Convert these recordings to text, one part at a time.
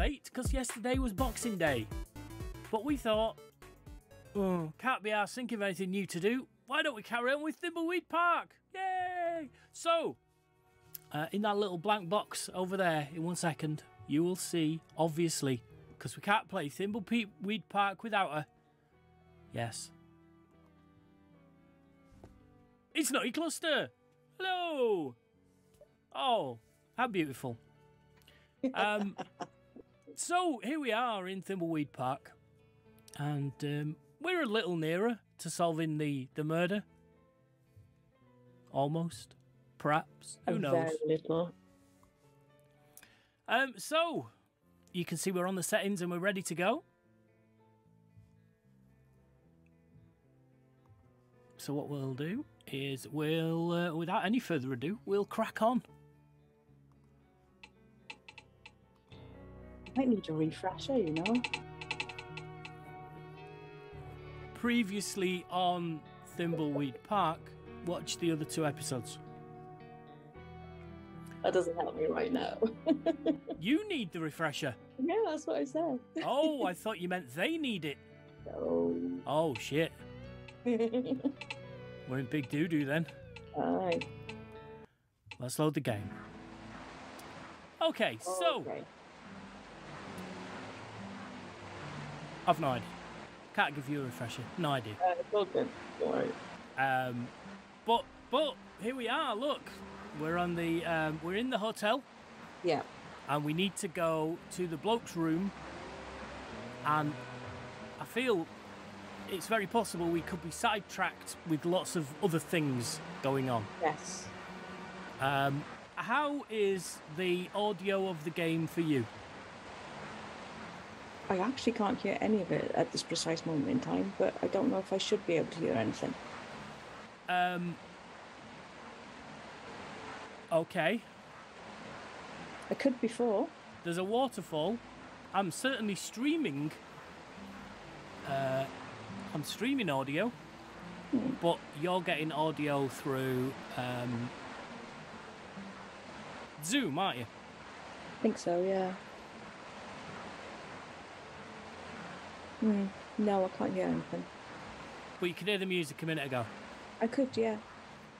late because yesterday was Boxing Day. But we thought, oh, can't be arsed thinking of anything new to do. Why don't we carry on with Thimbleweed Park? Yay! So, in that little blank box over there, in 1 second, you will see, obviously, because we can't play Thimbleweed Park without her. Yes. It's Nutty Cluster! Hello! Oh, how beautiful. So, here we are in Thimbleweed Park. And we're a little nearer to solving the murder. Almost. Perhaps. Who knows? Very little. So, you can see we're on the settings and we're ready to go. So what we'll do is we'll, without any further ado, we'll crack on. I might need a refresher, you know. Previously on Thimbleweed Park, watch the other two episodes. That doesn't help me right now. You need the refresher. Yeah, that's what I said. Oh, I thought you meant they need it. No. Oh, shit. We're in big doo-doo then. Alright. Let's load the game. Okay, so... Okay. I've no idea. Can't give you a refresher. No idea. It's all good. Don't worry. But here we are. Look, we're on the we're in the hotel. Yeah. And we need to go to the bloke's room. And I feel it's very possible we could be sidetracked with lots of other things going on. Yes. How is the audio of the game for you? I actually can't hear any of it at this precise moment in time, but I don't know if I should be able to hear anything. Okay. I could before. There's a waterfall. I'm certainly streaming. I'm streaming audio, but you're getting audio through Zoom, aren't you? I think so, yeah. No, I can't hear anything. But you could hear the music a minute ago. I could, yeah.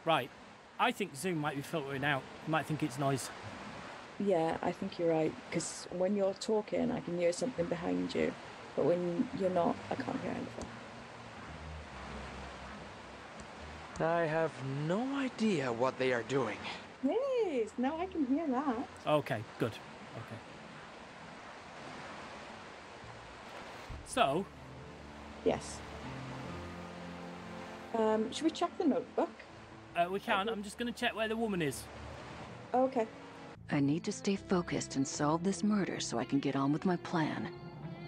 Right. I think Zoom might be filtering out. You might think it's noise. Yeah, I think you're right. Because when you're talking, I can hear something behind you. But when you're not, I can't hear anything. I have no idea what they are doing. Yes, now I can hear that. Okay, good. Okay. So? Yes. Should we check the notebook? We can. I'm just going to check where the woman is. Okay. I need to stay focused and solve this murder so I can get on with my plan.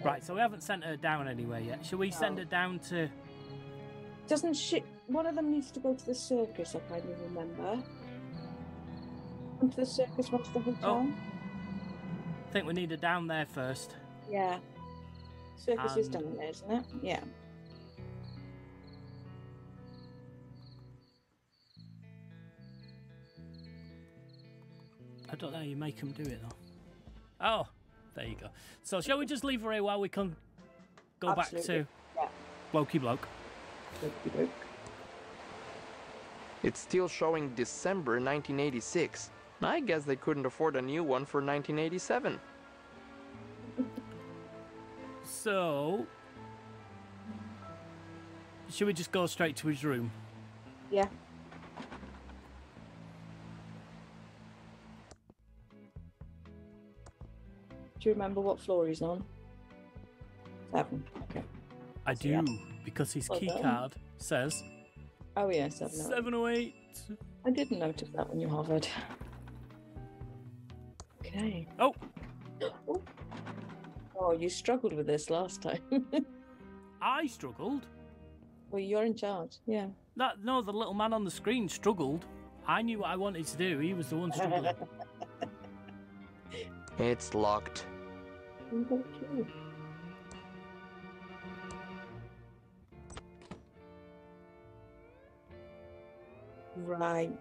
Right, so we haven't sent her down anywhere yet. Shall we send her down to... Doesn't she... One of them needs to go to the circus, I can't even remember. Come to the circus, what's the hotel? Oh. I think we need her down there first. Yeah. Circus is down there, isn't it? Yeah. I don't know how you make them do it, though. Oh, there you go. So shall we just leave her here while we can go Absolutely. Back to Wokey Bloke? It's still showing December 1986. I guess they couldn't afford a new one for 1987. So, should we just go straight to his room? Yeah. Do you remember what floor he's on? 7. Okay. I do, because his keycard says... Oh, yeah, 708. I didn't notice that when you hovered. Okay. Oh! Oh! Oh, you struggled with this last time. I struggled? Well, you're in charge, yeah. That, no, the little man on the screen struggled. I knew what I wanted to do. He was the one struggling. It's locked. Okay. Right.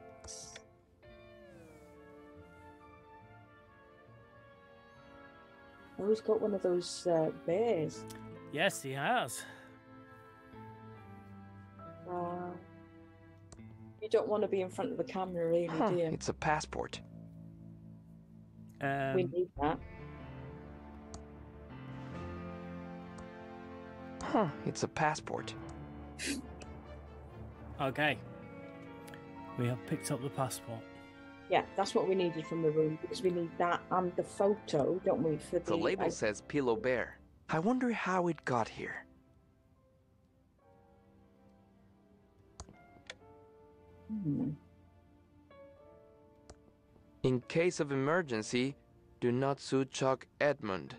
Mo's got one of those bears. Yes, he has. You don't want to be in front of the camera, really, do you? It's a passport. We need that. It's a passport. Okay. We have picked up the passport. Yeah, that's what we needed from the room, because we need that and the photo, don't we? For the label says Pillow Bear. I wonder how it got here. In case of emergency, do not sue Chuck Edmund.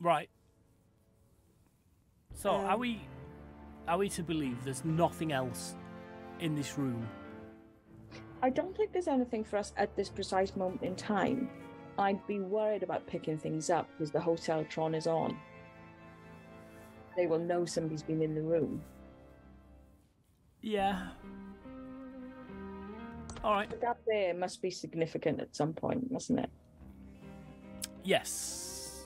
Right. So are we to believe there's nothing else in this room? I don't think there's anything for us at this precise moment in time. I'd be worried about picking things up because the Hoteltron is on. They will know somebody's been in the room. Yeah. All right. But that there must be significant at some point, mustn't it? Yes.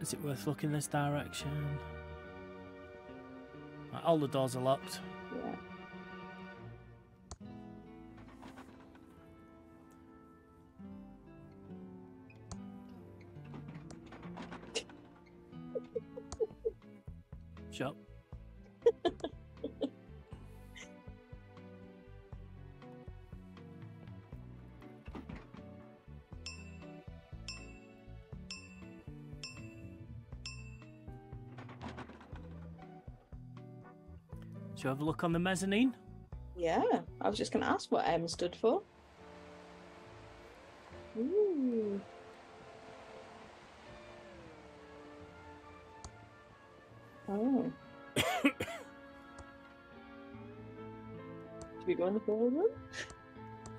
Is it worth looking this direction? All the doors are locked. Yeah. Shut. Do you have a look on the mezzanine? Yeah, I was just going to ask what M stood for. Ooh. Oh. Should we go in the ballroom?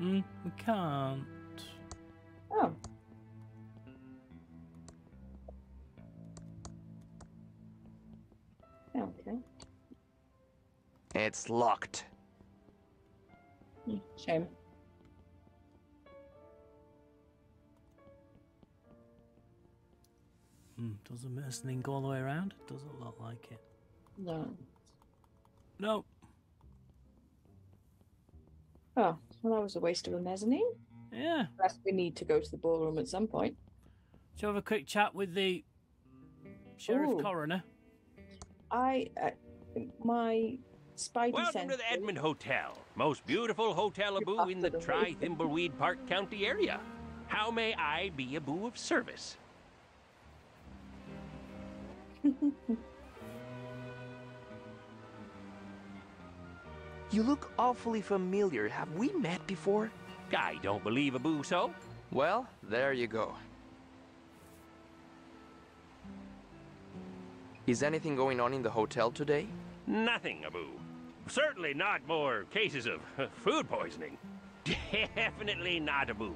We can't. Oh. Okay. It's locked. Shame. Does the mezzanine go all the way around? Doesn't look like it. No. No. Oh, well, that was a waste of a mezzanine. Yeah. Unless we need to go to the ballroom at some point. Shall we have a quick chat with the sheriff coroner? My Spidey Welcome to the Edmund Hotel, most beautiful hotelaboo in the Thimbleweed Park County area. How may I be a boo of service? You look awfully familiar. Have we met before? I don't believe a boo so. Well, there you go. Is anything going on in the hotel today? Nothing, Abu. Certainly not more cases of food poisoning. Definitely not, Abu.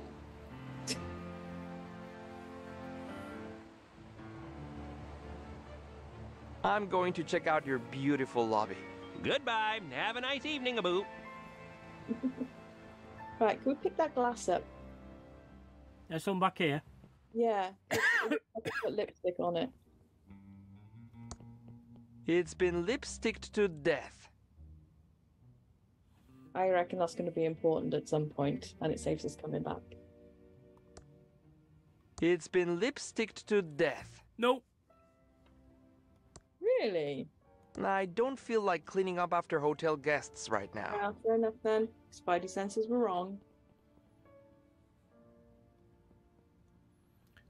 I'm going to check out your beautiful lobby. Goodbye. Have a nice evening, Abu. Right, can we pick that glass up? There's some back here. Yeah. It's got lipstick on it. It's been lipsticked to death. I reckon that's going to be important at some point, and it saves us coming back. It's been lipsticked to death. Nope. Really? I don't feel like cleaning up after hotel guests right now. Well, fair enough then. Spidey senses were wrong.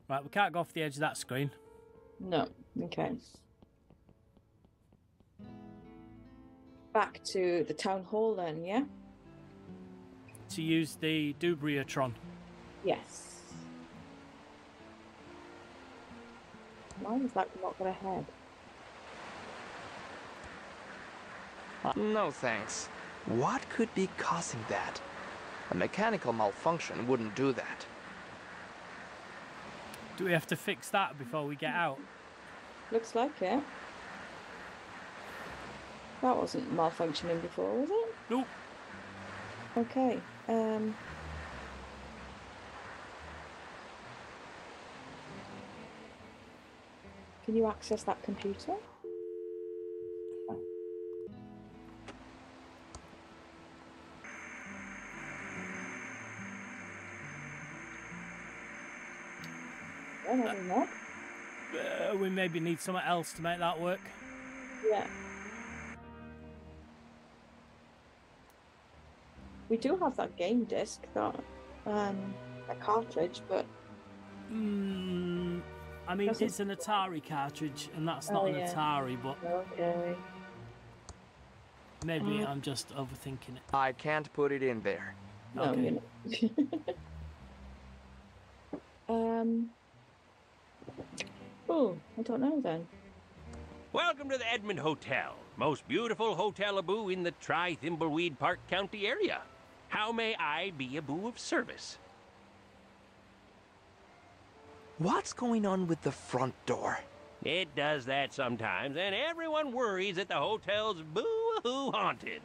Right, we can't go off the edge of that screen. No. Okay. Back to the town hall then, yeah? To use the Dubriotron. Yes. Why is that not going ahead? No thanks. What could be causing that? A mechanical malfunction wouldn't do that. Do we have to fix that before we get out? Looks like it. That wasn't malfunctioning before, was it? Nope. Okay. Can you access that computer? We maybe need something else to make that work. Yeah. We do have that game disc, that cartridge, but... I mean, it's an Atari cartridge, and that's not an Atari, but... Okay. Maybe I'm just overthinking it. I can't put it in there. Okay. No, you're not. Oh, I don't know then. Welcome to the Edmund Hotel, most beautiful hotelaboo in the Thimbleweed Park County area. How may I be a boo of service? What's going on with the front door? It does that sometimes, and everyone worries that the hotel's boo-hoo haunted.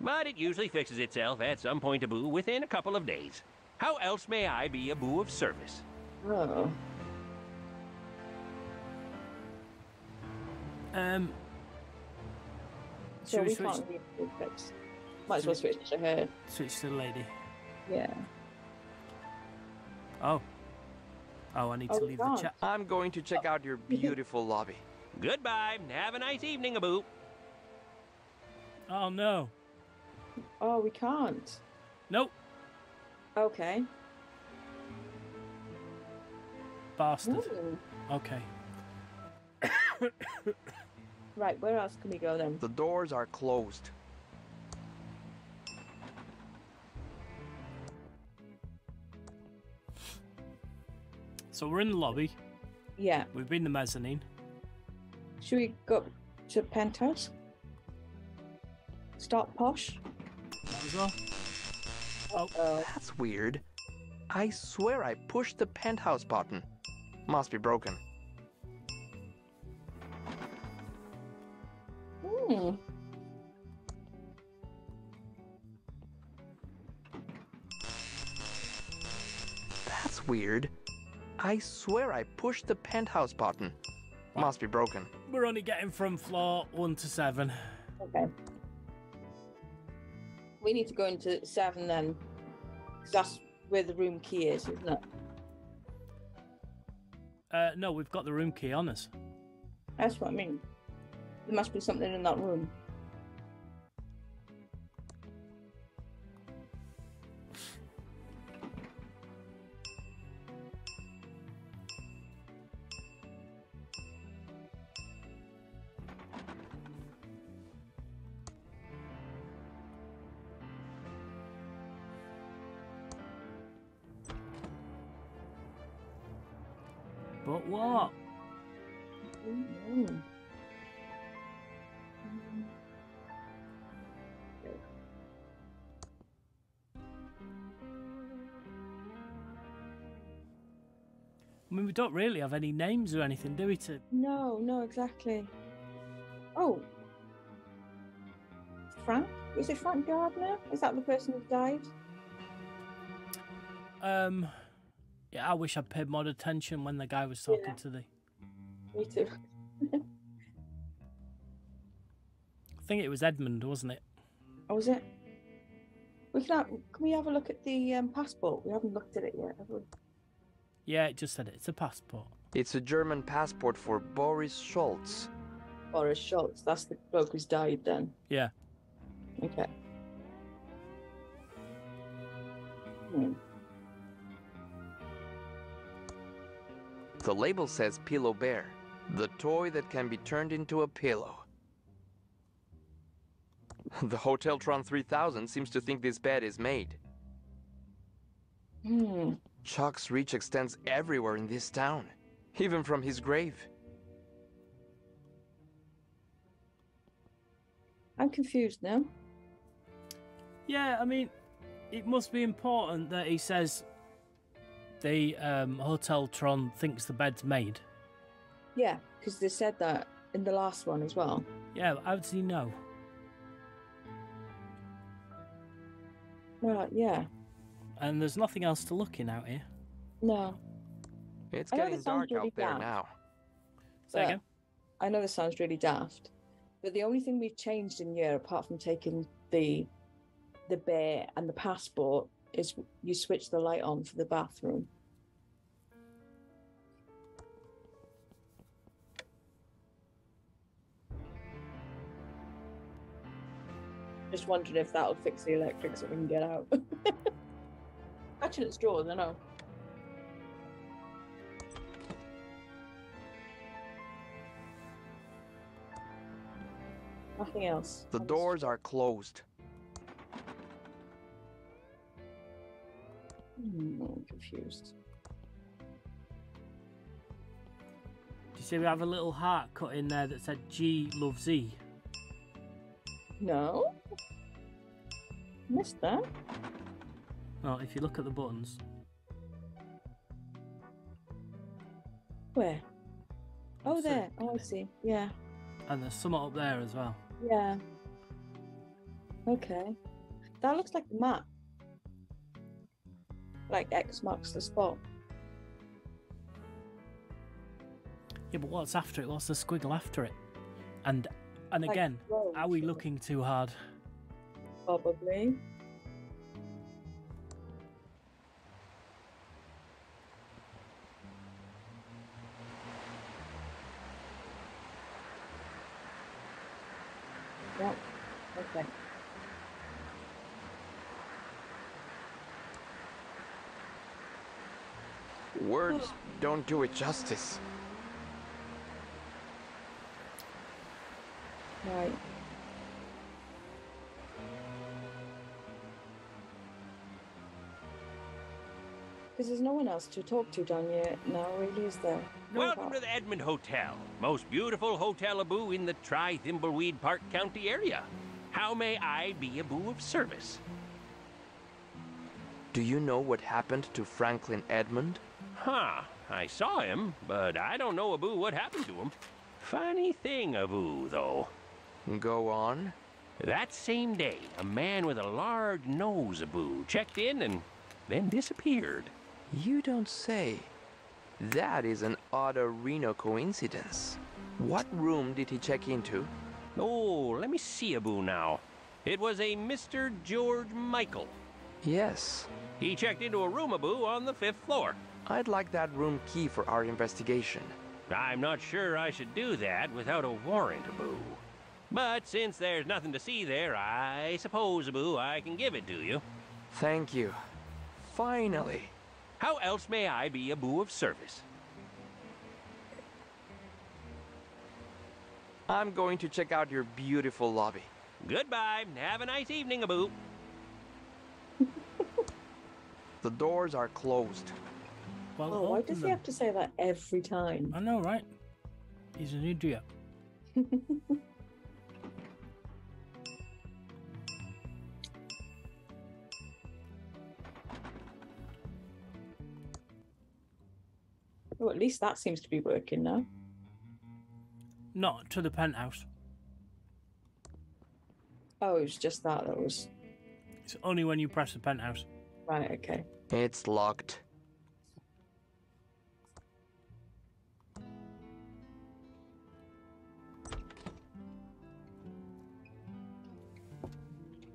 But it usually fixes itself at some point aboo within a couple of days. How else may I be a boo of service? Oh. So we can't leave the fix. Might as well switch to her. Switch to the lady. Yeah. Oh. Oh, I need to leave the chat. I'm going to check out your beautiful lobby. Goodbye. Have a nice evening, Abu. Oh, no. Oh, we can't. Nope. Okay. Bastard. Ooh. Okay. Right, where else can we go then? The doors are closed. So we're in the lobby. Yeah. We've been the mezzanine. Should we go to penthouse? Start posh. Oh, that's weird. I swear I pushed the penthouse button. Must be broken. That's weird. I swear I pushed the penthouse button. Must be broken. We're only getting from floor 1 to 7. Okay. We need to go into 7 then, because that's where the room key is, isn't it? No, we've got the room key on us. That's what I mean. There must be something in that room. But what? Mm-hmm. I mean, we don't really have any names or anything, do we? To... No, no, exactly. Oh. Frank? Is it Frank Gardner? Is that the person who died? Yeah, I wish I'd paid more attention when the guy was talking to the... Me too. I think it was Edmund, wasn't it? Oh, was it? We can, can we have a look at the passport? We haven't looked at it yet, have we? Yeah, it just said it. It's a passport. It's a German passport for Boris Schultz. Boris Schultz. That's the bloke who's died then. Yeah. Okay. Hmm. The label says Pillow Bear, the toy that can be turned into a pillow. The Hoteltron 3000 seems to think this bed is made. Hmm. Chuck's reach extends everywhere in this town, even from his grave. I'm confused now. Yeah, I mean, it must be important that he says the Hoteltron thinks the bed's made. Yeah, because they said that in the last one as well. Yeah, how does he know? Well, yeah. And there's nothing else to look in out here. No. It's getting dark out there now. Say again? I know this sounds really daft, but the only thing we've changed in year, apart from taking the bear and the passport, is you switch the light on for the bathroom. Just wondering if that'll fix the electric so we can get out. Actually, it's drawn, I know. Nothing else. The doors are closed. I'm confused. Do you see we have a little heart cut in there that said G loves E? No. Missed that. Well, if you look at the buttons. Where? Oh, that's there. Oh, I see. Yeah. And there's something up there as well. Yeah. Okay. That looks like the map. Like X marks the spot. Yeah, but what's after it? What's the squiggle after it? And like, again, road, are we looking too hard? Probably. Yep. Okay. Words don't do it justice. Right. Because there's no one else to talk to down here now, really, is there? No Welcome to the Edmund Hotel, most beautiful hotelaboo in the Thimbleweed Park County area. How may I be a boo of service? Do you know what happened to Franklin Edmund? Huh, I saw him, but I don't know aboo what happened to him. Funny thing aboo, though. Go on. That same day, a man with a large nose aboo checked in and then disappeared. You don't say. That is an odd-a-reno coincidence. What room did he check into? Oh, let me see aboo now. It was a Mr. George Michael. Yes. He checked into a room aboo on the 5th floor. I'd like that room key for our investigation. I'm not sure I should do that without a warrant aboo. But since there's nothing to see there, I suppose aboo I can give it to you. Thank you. Finally. How else may I be aboo of service? I'm going to check out your beautiful lobby. Goodbye. Have a nice evening, aboo. The doors are closed. Well, oh, why does he have to say that every time? I know, right? He's an idiot. Well, at least that seems to be working now. Not to the penthouse. Oh, it's just that that was... It's only when you press the penthouse. Right, okay. It's locked.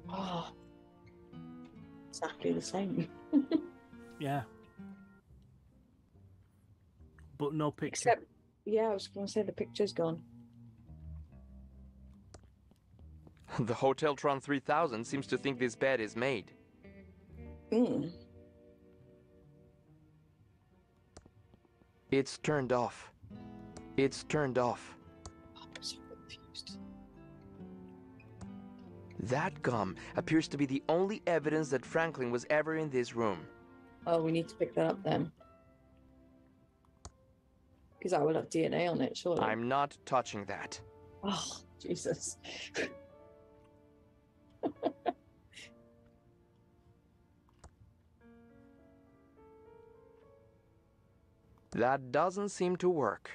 Oh, exactly the same. Yeah. But no picture. Except, yeah, I was going to say the picture's gone. The Hoteltron 3000 seems to think this bed is made. Mm. It's turned off. It's turned off. That gum appears to be the only evidence that Franklin was ever in this room. Oh, we need to pick that up then. Because I will have DNA on it, surely. I'm not touching that. Oh, Jesus. That doesn't seem to work.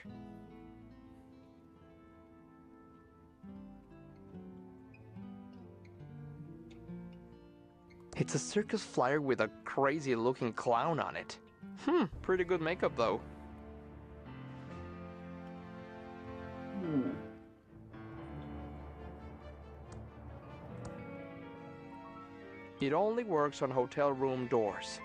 It's a circus flyer with a crazy-looking clown on it. Hmm, pretty good makeup, though. It only works on hotel room doors.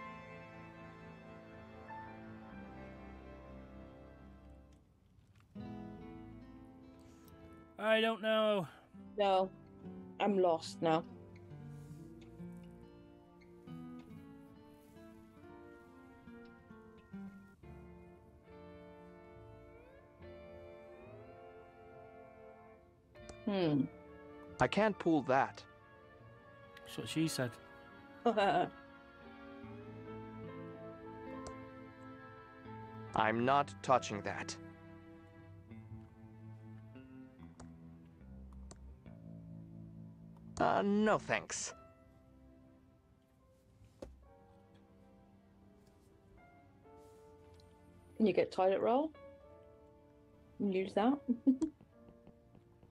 I don't know. No, I'm lost now. I can't pull that. That's what she said. I'm not touching that. No thanks. You get toilet roll? Use that?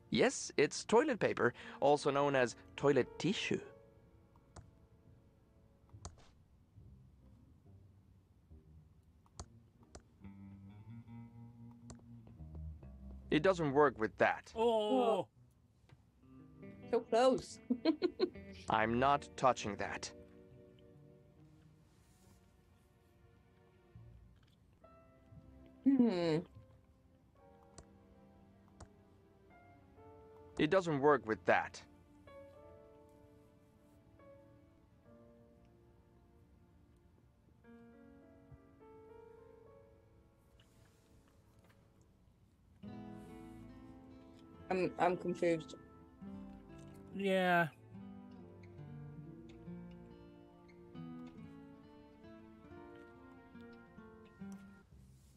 Yes, it's toilet paper, also known as toilet tissue. It doesn't work with that. Oh! So close. I'm not touching that. It doesn't work with that. I'm confused. Yeah.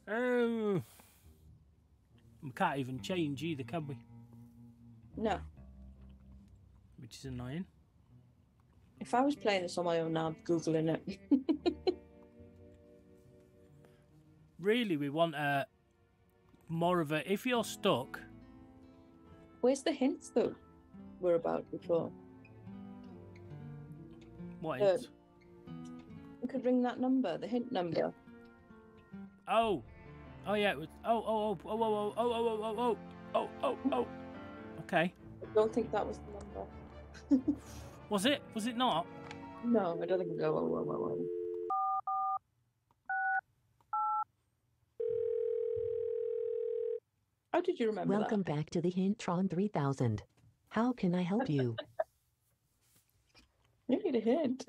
Oh. We can't even change either, can we? No. Which is annoying. If I was playing this on my own now, I'm Googling it. Really, we want a more of a... If you're stuck... Where's the hints, though? We're about before. What is? We could ring that number, the hint number. Oh, oh yeah. It was, oh. Okay. I don't think that was the number. Was it? Was it not? No, I don't think it was. Oh. How did you remember that? Welcome back to the Hintron 3000. How can I help you? You need a hint.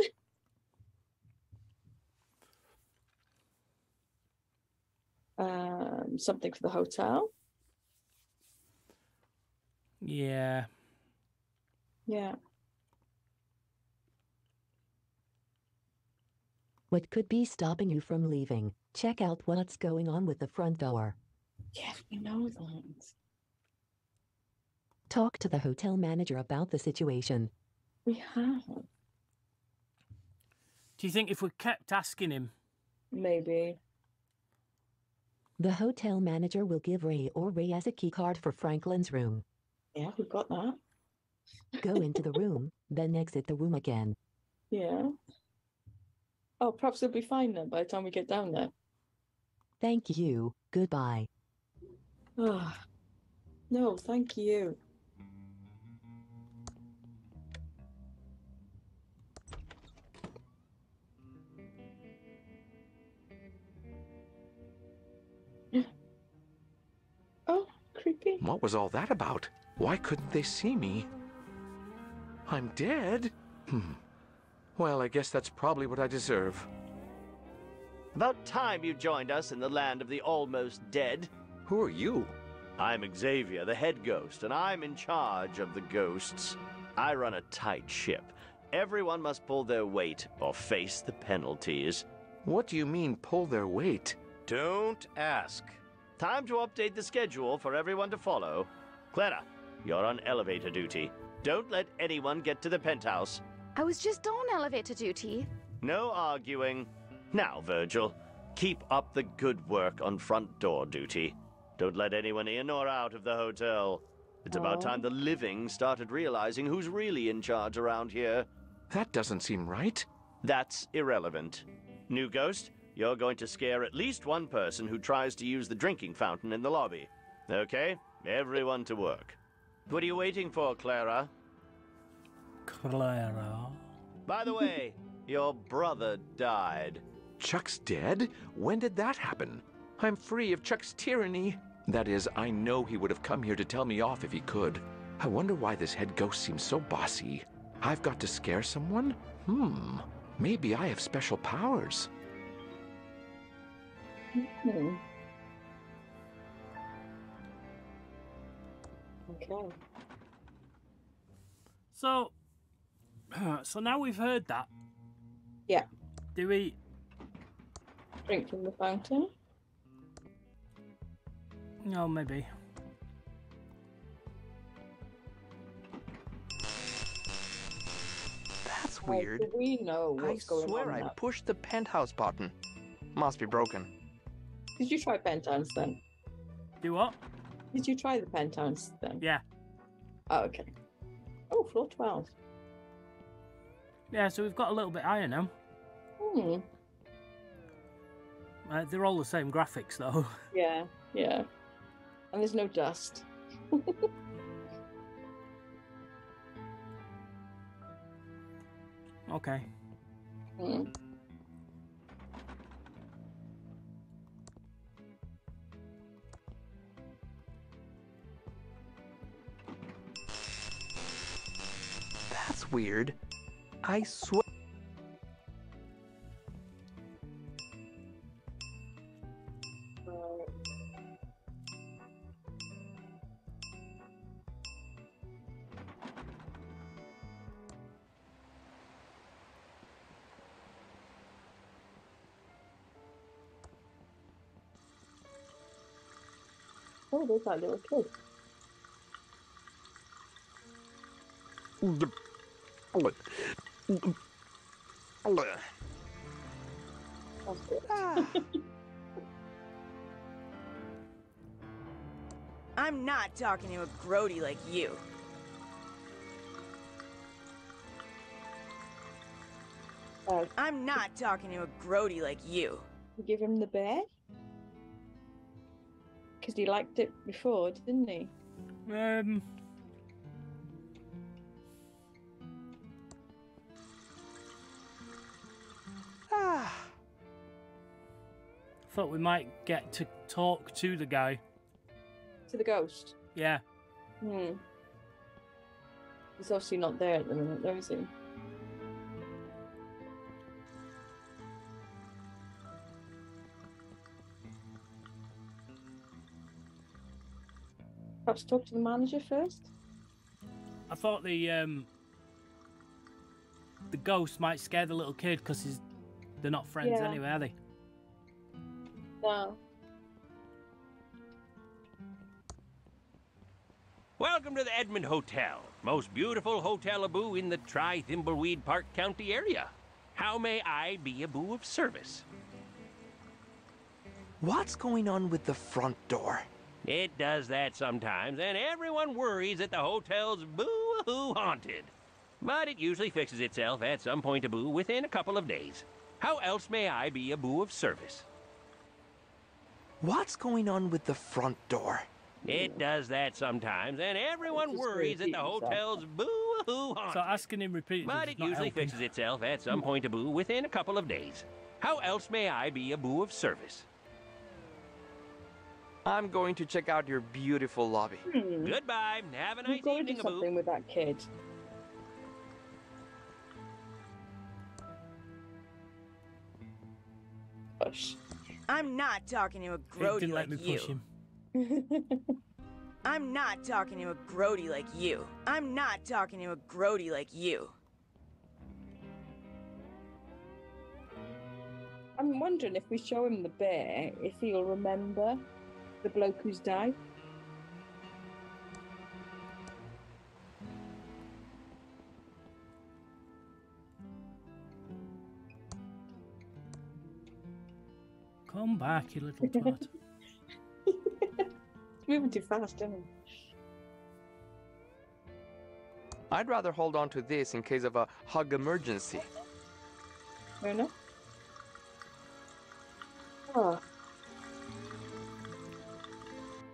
Something for the hotel. Yeah. Yeah. What could be stopping you from leaving? Check out what's going on with the front door. Yeah, we know that. Talk to the hotel manager about the situation. We have. Do you think if we kept asking him? Maybe. The hotel manager will give Ray as a key card for Franklin's room. Yeah, we've got that. Go into the room, then exit the room again. Yeah. Oh, perhaps it'll be fine then by the time we get down there. Thank you. Goodbye. Oh, no, thank you. Oh, creepy. What was all that about? Why couldn't they see me? I'm dead? Well, I guess that's probably what I deserve. About time you joined us in the land of the almost dead. Who are you? I'm Xavier, the head ghost, and I'm in charge of the ghosts. I run a tight ship. Everyone must pull their weight or face the penalties. What do you mean, pull their weight? Don't ask. Time to update the schedule for everyone to follow. Clara, you're on elevator duty. Don't let anyone get to the penthouse. I was just on elevator duty. No arguing. Now, Virgil, keep up the good work on front door duty. Don't let anyone in or out of the hotel. It's about time the living started realizing who's really in charge around here. That doesn't seem right. That's irrelevant. New ghost, you're going to scare at least one person who tries to use the drinking fountain in the lobby. Okay? Everyone to work. What are you waiting for, Clara? Clara? By the way, your brother died. Chuck's dead? When did that happen? I'm free of Chuck's tyranny. That is, I know he would have come here to tell me off if he could. I wonder why this head ghost seems so bossy. I've got to scare someone? Maybe I have special powers. Okay. So now we've heard that. Yeah. Do we... drink from the fountain? No, maybe. That's weird. We know what's going on. I swear I pushed the penthouse button. Must be broken. Did you try penthouse then? Do what? Did you try the penthouse then? Yeah. Oh, okay. Oh, floor 12. Yeah, so we've got a little bit higher now. They're all the same graphics, though. Yeah, yeah. And there's no dust. Okay. That's weird. I swear. Oh, there's that little kid. That's good. I'm not talking to a grody like you. I'm not talking to a grody like you. Give him the bear? Because he liked it before, didn't he? I thought we might get to talk to the guy. To the ghost? Yeah. He's obviously not there at the minute, though, is he? Perhaps talk to the manager first. I thought the ghost might scare the little kid because they're not friends anyway, are they? No. Welcome to the Edmund Hotel, most beautiful hotel-a-boo in the Thimbleweed Park County area. How may I be a boo of service? What's going on with the front door? It does that sometimes, and everyone worries that the hotel's boo-hoo haunted. But it usually fixes itself at some point a-boo within a couple of days. How else may I be a boo of service? What's going on with the front door? It does that sometimes, and everyone worries that the hotel's boo-hoo haunted. So asking him repeatedly, but it usually fixes itself at some point a-boo within a couple of days. How else may I be a boo of service? I'm going to check out your beautiful lobby. Goodbye. Have a nice evening, do something with that kid. Push. I'm not talking to a grody like you. I'm not talking to a grody like you. I'm not talking to a grody like you. I'm wondering if we show him the bear, if he'll remember the bloke who's died. Come back, you little twat. It's moving too fast, isn't it? I'd rather hold on to this in case of a hug emergency. Fair enough. Oh.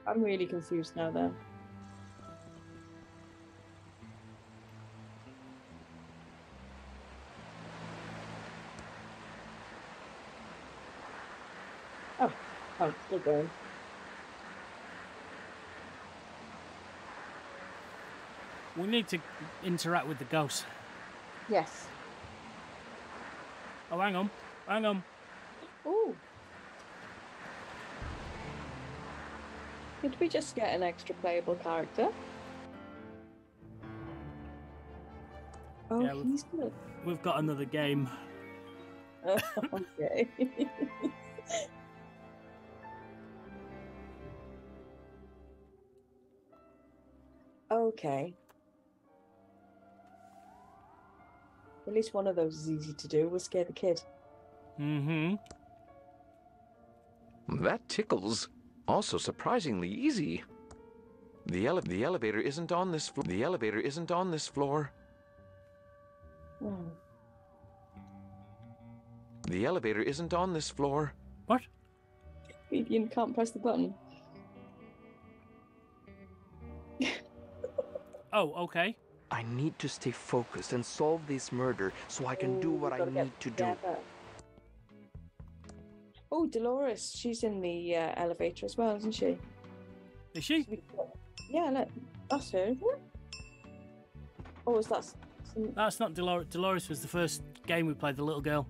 I'm really confused now, though. Oh, still going. We need to interact with the ghost. Yes. Oh, hang on. Hang on. Ooh. Did we just get an extra playable character? Oh, yeah, he's good. We've got another game. Oh, okay. Okay. At least one of those is easy to do. We'll scare the kid. Mm-hmm. That tickles. Also surprisingly easy. The elevator isn't on this floor. The elevator isn't on this floor. Mm. The elevator isn't on this floor. What? You can't press the button. Oh, okay. I need to stay focused and solve this murder so I can do what I need to do. Oh, Dolores, she's in the elevator as well, isn't she? Is she? Yeah, look, that's her, isn't it? Oh, is that... Some... That's not Dolores. Dolores was the first game we played, the little girl.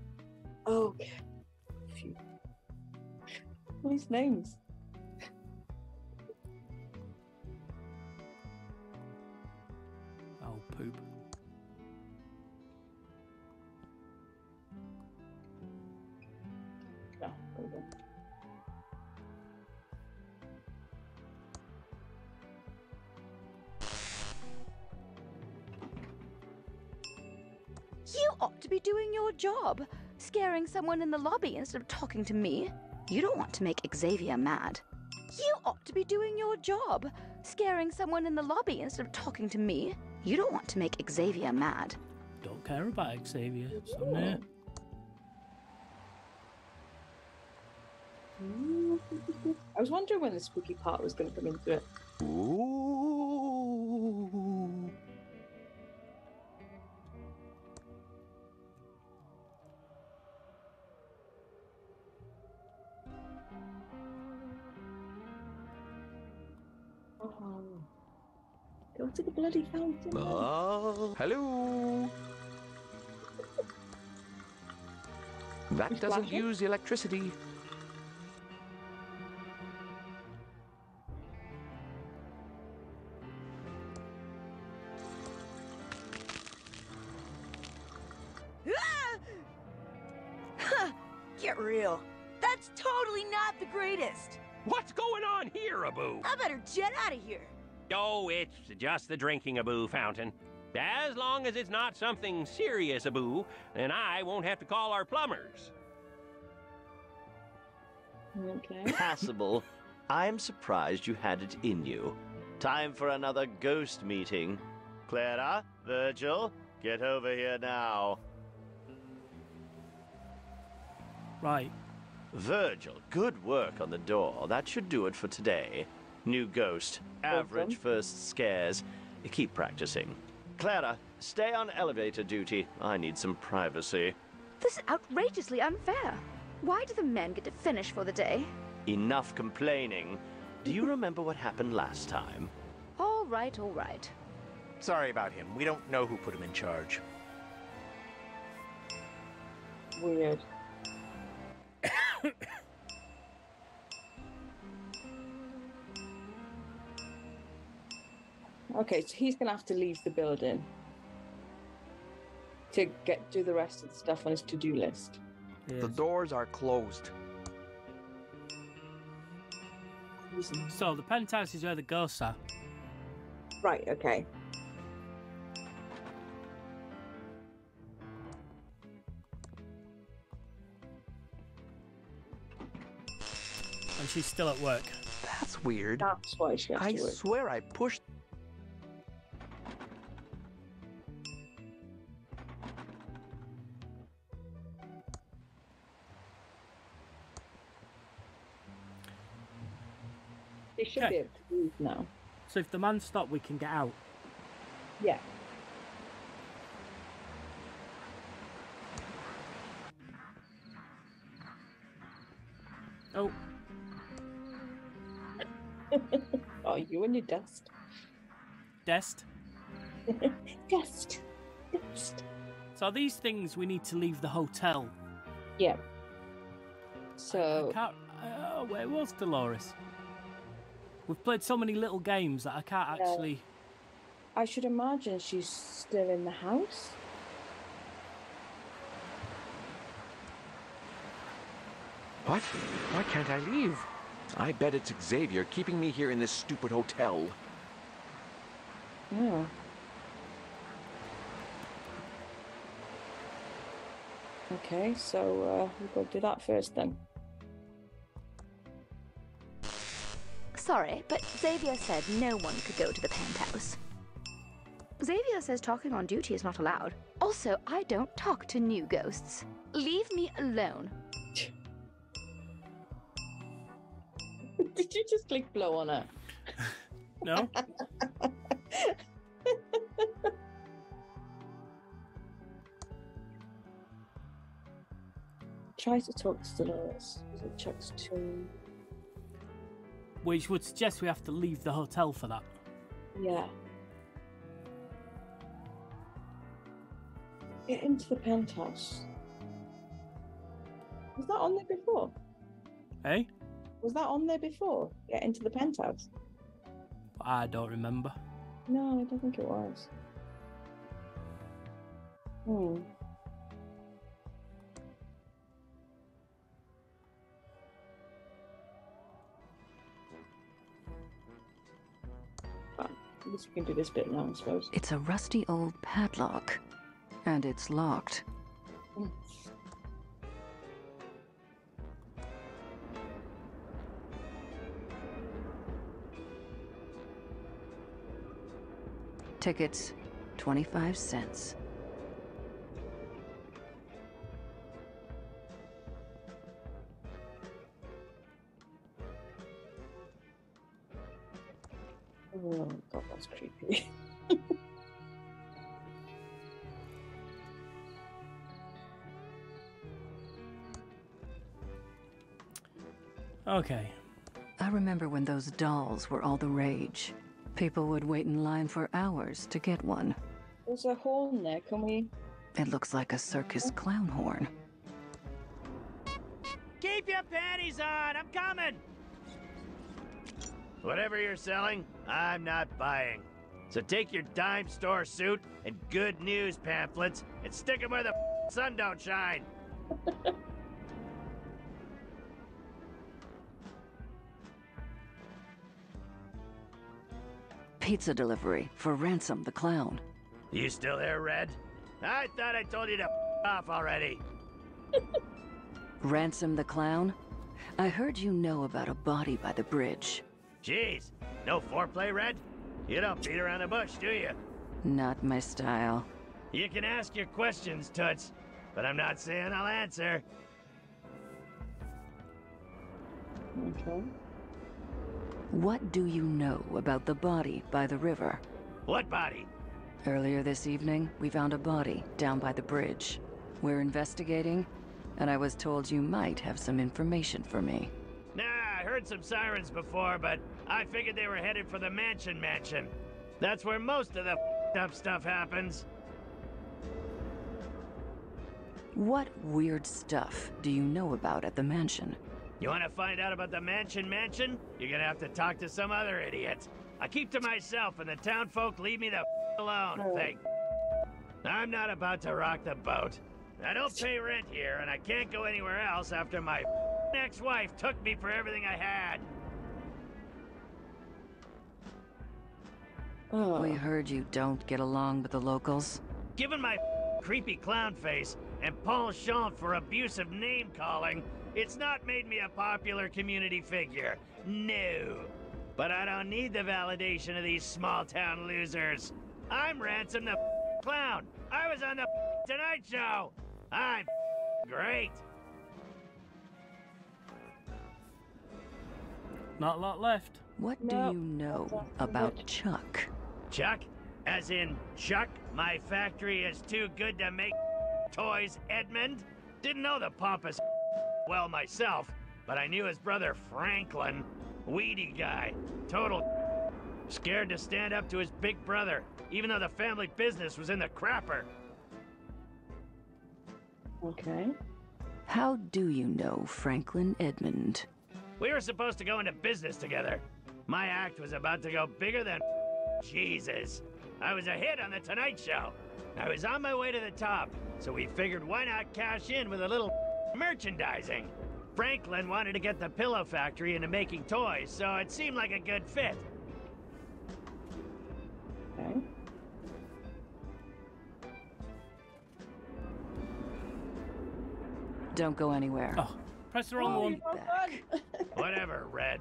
Oh, okay. All these names. Poop. Oh, okay. You ought to be doing your job, scaring someone in the lobby instead of talking to me. You don't want to make Xavier mad. You ought to be doing your job, scaring someone in the lobby instead of talking to me. You don't want to make Xavier mad. Don't care about Xavier. So I was wondering when the spooky part was going to come into it. Ooh. Oh. Go to the bloody fountain. Oh, hello. That doesn't use electricity. Get real. That's totally not the greatest. What's going on here, Abu? I better jet out of here. Oh, it's just the drinking Abu fountain. As long as it's not something serious, Abu, then I won't have to call our plumbers. Okay. Passable. I'm surprised you had it in you. Time for another ghost meeting. Clara, Virgil, get over here now. Right. Virgil, good work on the door. That should do it for today. New ghost. Average first scares. Keep practicing. Clara, stay on elevator duty. I need some privacy. This is outrageously unfair. Why do the men get to finish for the day? Enough complaining. Do you remember what happened last time? All right, all right. Sorry about him. We don't know who put him in charge. Weird. Okay, so he's going to have to leave the building to do the rest of the stuff on his to-do list. Yes. The doors are closed. So the penthouse is where the ghosts are. Right, okay. And she's still at work. That's weird. That's why she has to work. I swear I pushed... Should be able to move now. So if the man stopped, we can get out. Yeah. Oh. Oh, you and your dust. Dust? Dust. Dust. So are these things we need to leave the hotel? Yeah. So... where was Dolores? We've played so many little games that I can't actually... I should imagine she's still in the house. What? Why can't I leave? I bet it's Xavier keeping me here in this stupid hotel. Yeah. Okay, so we'll go do that first then. Sorry, but Xavier said no one could go to the penthouse. Xavier says talking on duty is not allowed. Also, I don't talk to new ghosts. Leave me alone. Did you just click blow on her? No. Try to talk to Dolores. It checks too. Which would suggest we have to leave the hotel for that. Yeah. Get into the penthouse. Was that on there before? Eh? Was that on there before? Get into the penthouse. I don't remember. No, I don't think it was. Hmm. Well, at least we can do this bit now, I suppose. It's a rusty old padlock. And it's locked. Tickets, 25 cents. Oh God, that's creepy. Okay. I remember when those dolls were all the rage. People would wait in line for hours to get one. There's a hole in there, can we? It looks like a circus clown horn. Keep your panties on, I'm coming! Whatever you're selling, I'm not buying. So take your dime store suit and good news pamphlets and stick them where the sun don't shine. Pizza delivery for Ransom the Clown. You still there, Red? I thought I told you to off already. Ransom the Clown? I heard you know about a body by the bridge. Jeez, no foreplay, Red? You don't beat around the bush, do you? Not my style. You can ask your questions, Toots, but I'm not saying I'll answer. Okay. What do you know about the body by the river? What body? Earlier this evening, we found a body down by the bridge. We're investigating, and I was told you might have some information for me. Nah, I heard some sirens before, but I figured they were headed for the mansion. That's where most of the f***ed-up stuff happens. What weird stuff do you know about at the mansion? You want to find out about the mansion? You're gonna have to talk to some other idiot. I keep to myself and the town folk leave me the alone thing. I'm not about to rock the boat. I don't pay rent here and I can't go anywhere else after my ex-wife took me for everything I had. Oh. We heard you don't get along with the locals. Given my creepy clown face and penchant for abusive name-calling, it's not made me a popular community figure, no. But I don't need the validation of these small-town losers. I'm Ransom the Clown. I was on the Tonight Show. I'm great. Not a lot left. What do you know about Chuck? Chuck? As in Chuck, my factory is too good to make toys, Edmund? Didn't know the pompous... well, myself, but I knew his brother Franklin, weedy guy, total Scared to stand up to his big brother, even though the family business was in the crapper. Okay. How do you know Franklin Edmund? We were supposed to go into business together. My act was about to go bigger than Jesus. I was a hit on The Tonight Show. I was on my way to the top, so we figured why not cash in with a little merchandising. Franklin wanted to get the Pillow Factory into making toys, so it seemed like a good fit. Okay. Don't go anywhere. Oh, press the wrong one. Whatever, Red.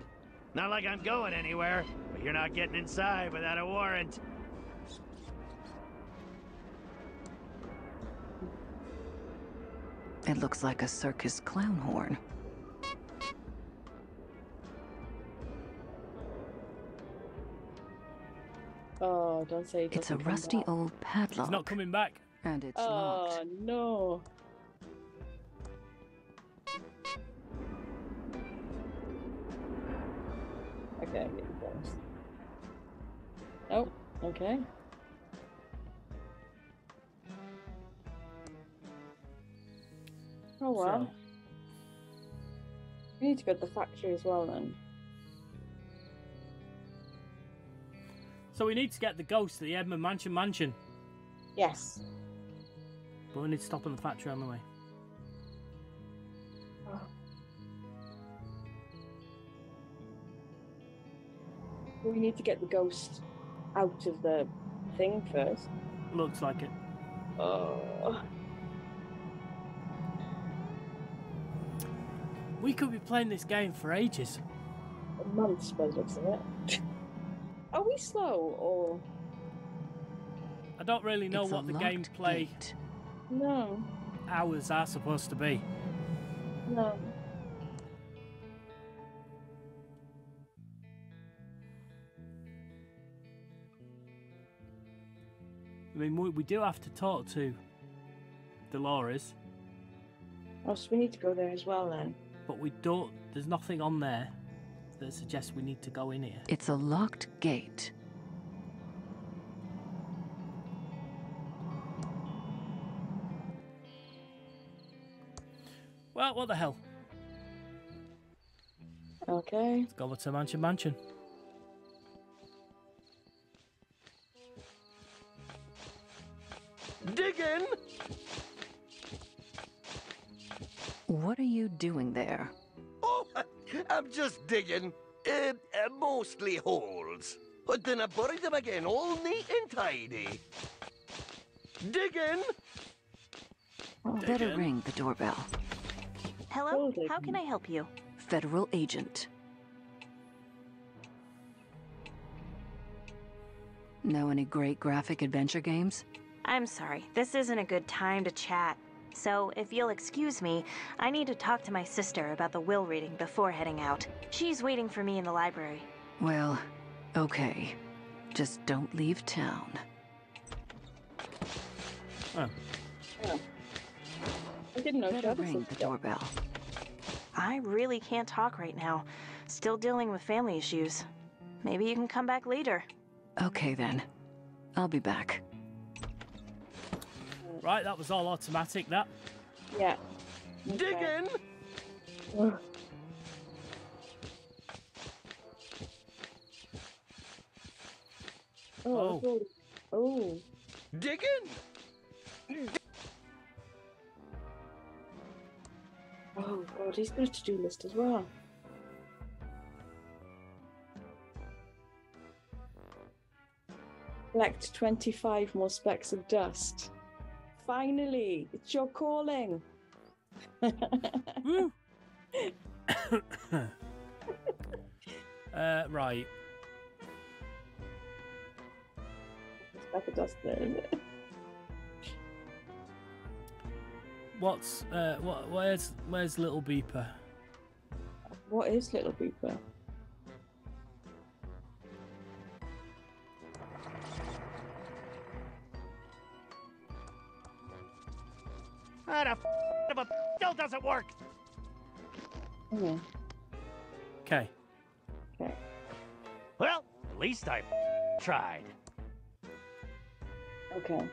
Not like I'm going anywhere, but you're not getting inside without a warrant. It looks like a circus clown horn. Oh, don't say it's a rusty old padlock. It's not coming back. And it's locked. Oh, no. Okay, I'm getting close. Oh, okay. Oh well. We need to go to the factory as well then. So we need to get the ghost to the Edmund Mansion. Yes. But we need to stop on the factory on the way. We need to get the ghost out of the thing first. Looks like it. Oh. We could be playing this game for ages. Months, by the looks of it. Are we slow or? I don't really know what the gameplay hours are supposed to be. No. I mean, we do have to talk to Dolores. Oh, so we need to go there as well then. But we don't, there's nothing on there that suggests we need to go in here. It's a locked gate. Well, what the hell? Okay. Let's go to Mansion. Dig in! What are you doing there? Oh, I'm just digging. Mostly holes. But then I buried them again, all neat and tidy. Digging! Well, better ring the doorbell. Hello? How can I help you? Federal agent. Know any great graphic adventure games? I'm sorry, this isn't a good time to chat. So, if you'll excuse me, I need to talk to my sister about the will reading before heading out. She's waiting for me in the library. Well, okay. Just don't leave town. Oh. Oh. I didn't know. Better ring the doorbell. I really can't talk right now. Still dealing with family issues. Maybe you can come back later. Okay then. I'll be back. Right, that was all automatic, that. Yeah. Okay. Dig in! Oh. Oh. Dig in! Oh, God, he's got a to-do list as well. Collect 25 more specks of dust. Finally, it's your calling. Woo. Right. It's back at dust there, isn't it? What's where's Lil' Beeper? What is Lil' Beeper? What the still doesn't work. Okay. Okay. Well, At least I tried. Okay.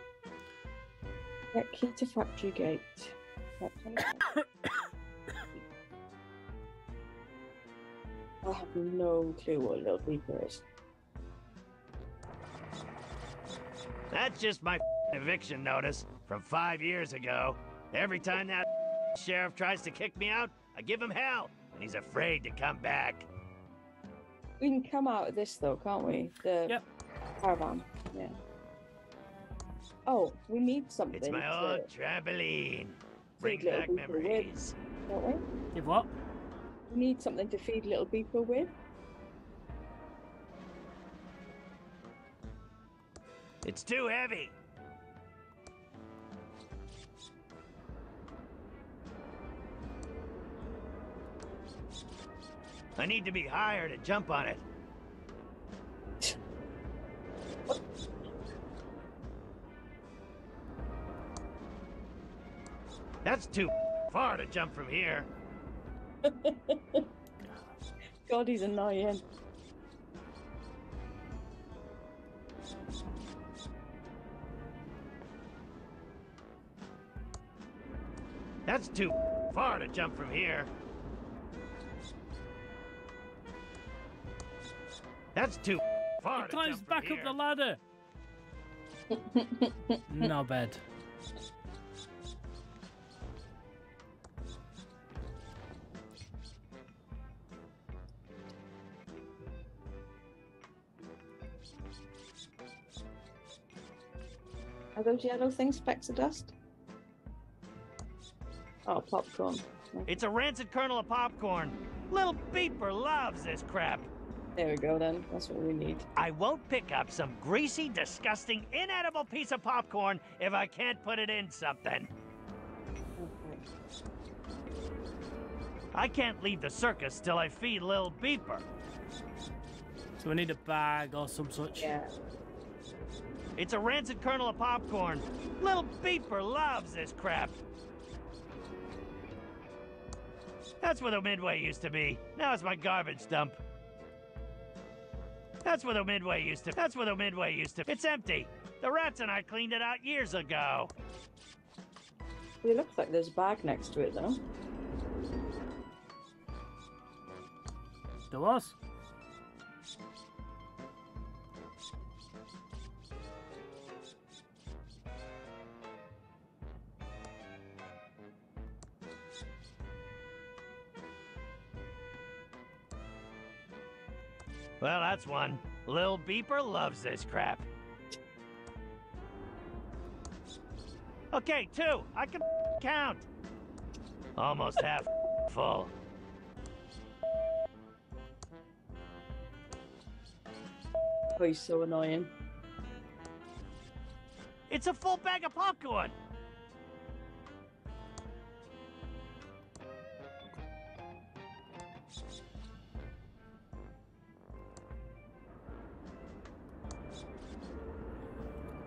Get key to factory gate. I have no clue what Lil' Beeper is. That's just my eviction notice from 5 years ago. Every time that sheriff tries to kick me out, I give him hell, and he's afraid to come back. We can come out of this, though, can't we? The caravan. Yeah. Oh, we need something. It's my old trampoline. Bring back memories. Don't we? Give what? We need something to feed Lil' Beeper with. It's too heavy. I need to be higher to jump on it. That's too far to jump from here. God, he's annoying. That's too far to jump from here. That's too far. He climbs back up the ladder. Not bad. Are those yellow things specks of dust? Oh, popcorn. It's a rancid kernel of popcorn. Lil' Beeper loves this crap. There we go, then. That's what we need. I won't pick up some greasy, disgusting, inedible piece of popcorn if I can't put it in something. Okay. I can't leave the circus till I feed Lil' Beeper. So we need a bag or some such. Yeah. It's a rancid kernel of popcorn. Lil' Beeper loves this crap. That's where the midway used to be. Now it's my garbage dump. That's where the midway used to. That's where the midway used to. It's empty. The rats and I cleaned it out years ago. It looks like there's a bag next to it, though. There was. Well, that's one. Lil' Beeper loves this crap. Okay, two. I can count. Almost half full. Oh, he's so annoying. It's a full bag of popcorn.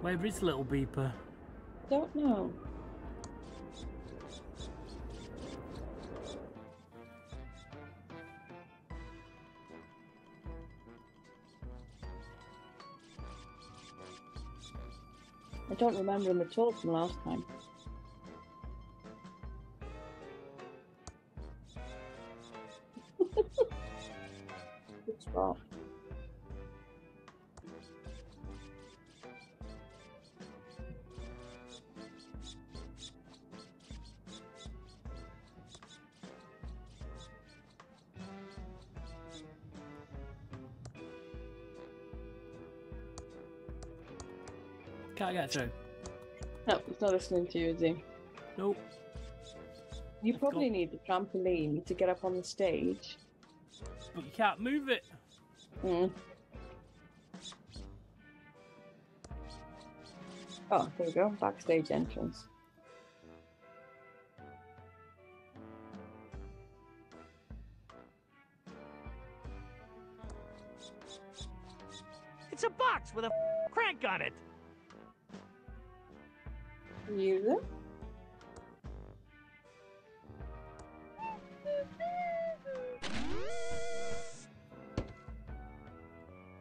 Where is Lil' Beeper? Don't know. I don't remember him at all from last time. Good spot. Can't get through. No, he's not listening to you, is he? Nope. You probably need the trampoline to get up on the stage. But you can't move it. Mm. Oh, there we go. Backstage entrance. It's a box with a crank on it. You?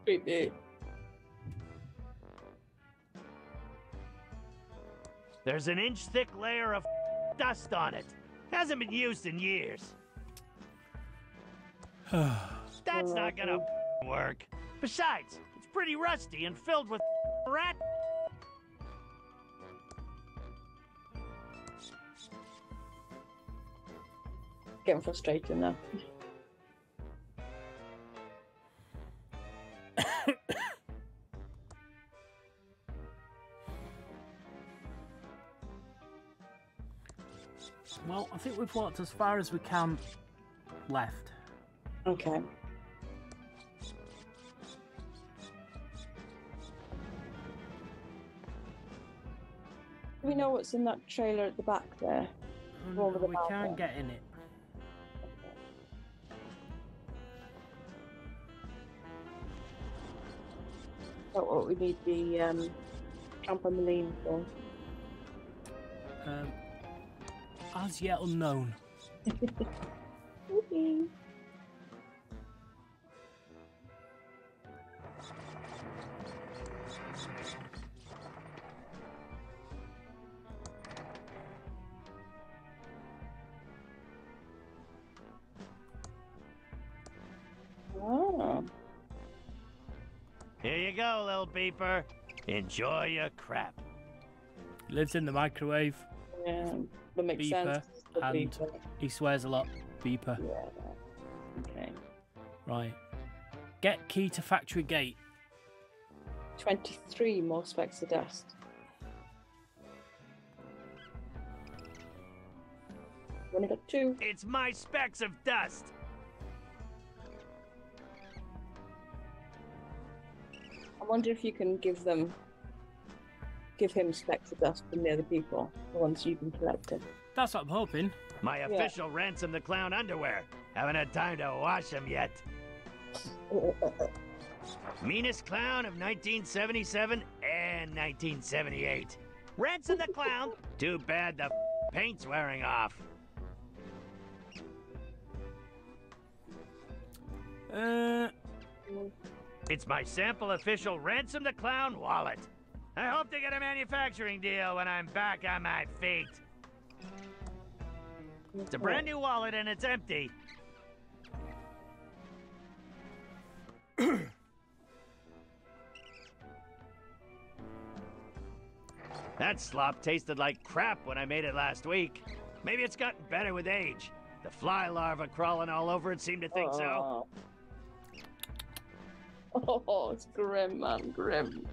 Right there. There's an inch-thick layer of dust on it. Hasn't been used in years. That's not gonna work. Besides, it's pretty rusty and filled with rat. Getting frustrated now. Well, I think we've walked as far as we can left. Okay. Do we know what's in that trailer at the back there? No, we can't get in it. That's what we need the trampoline for. As yet unknown. Okay. Oh. Here you go, Lil' Beeper. Enjoy your crap. Lives in the microwave. Yeah. That makes sense. And Beeper. He swears a lot. Beeper. Yeah. Okay. Right. Get key to factory gate. 23 more specks of dust. We only got 2. It's my specks of dust. I wonder if you can give him specks of dust from the other people, the ones you've been collecting. That's what I'm hoping. My official Ransom the Clown underwear. Haven't had time to wash them yet. Meanest clown of 1977 and 1978. Ransom the Clown. Too bad the paint's wearing off. It's my sample official Ransom the Clown wallet. I hope to get a manufacturing deal when I'm back on my feet. It's a brand new wallet and it's empty. That slop tasted like crap when I made it last week. Maybe it's gotten better with age. The fly larvae crawling all over it seemed to think so. Oh, it's grim, man, grim.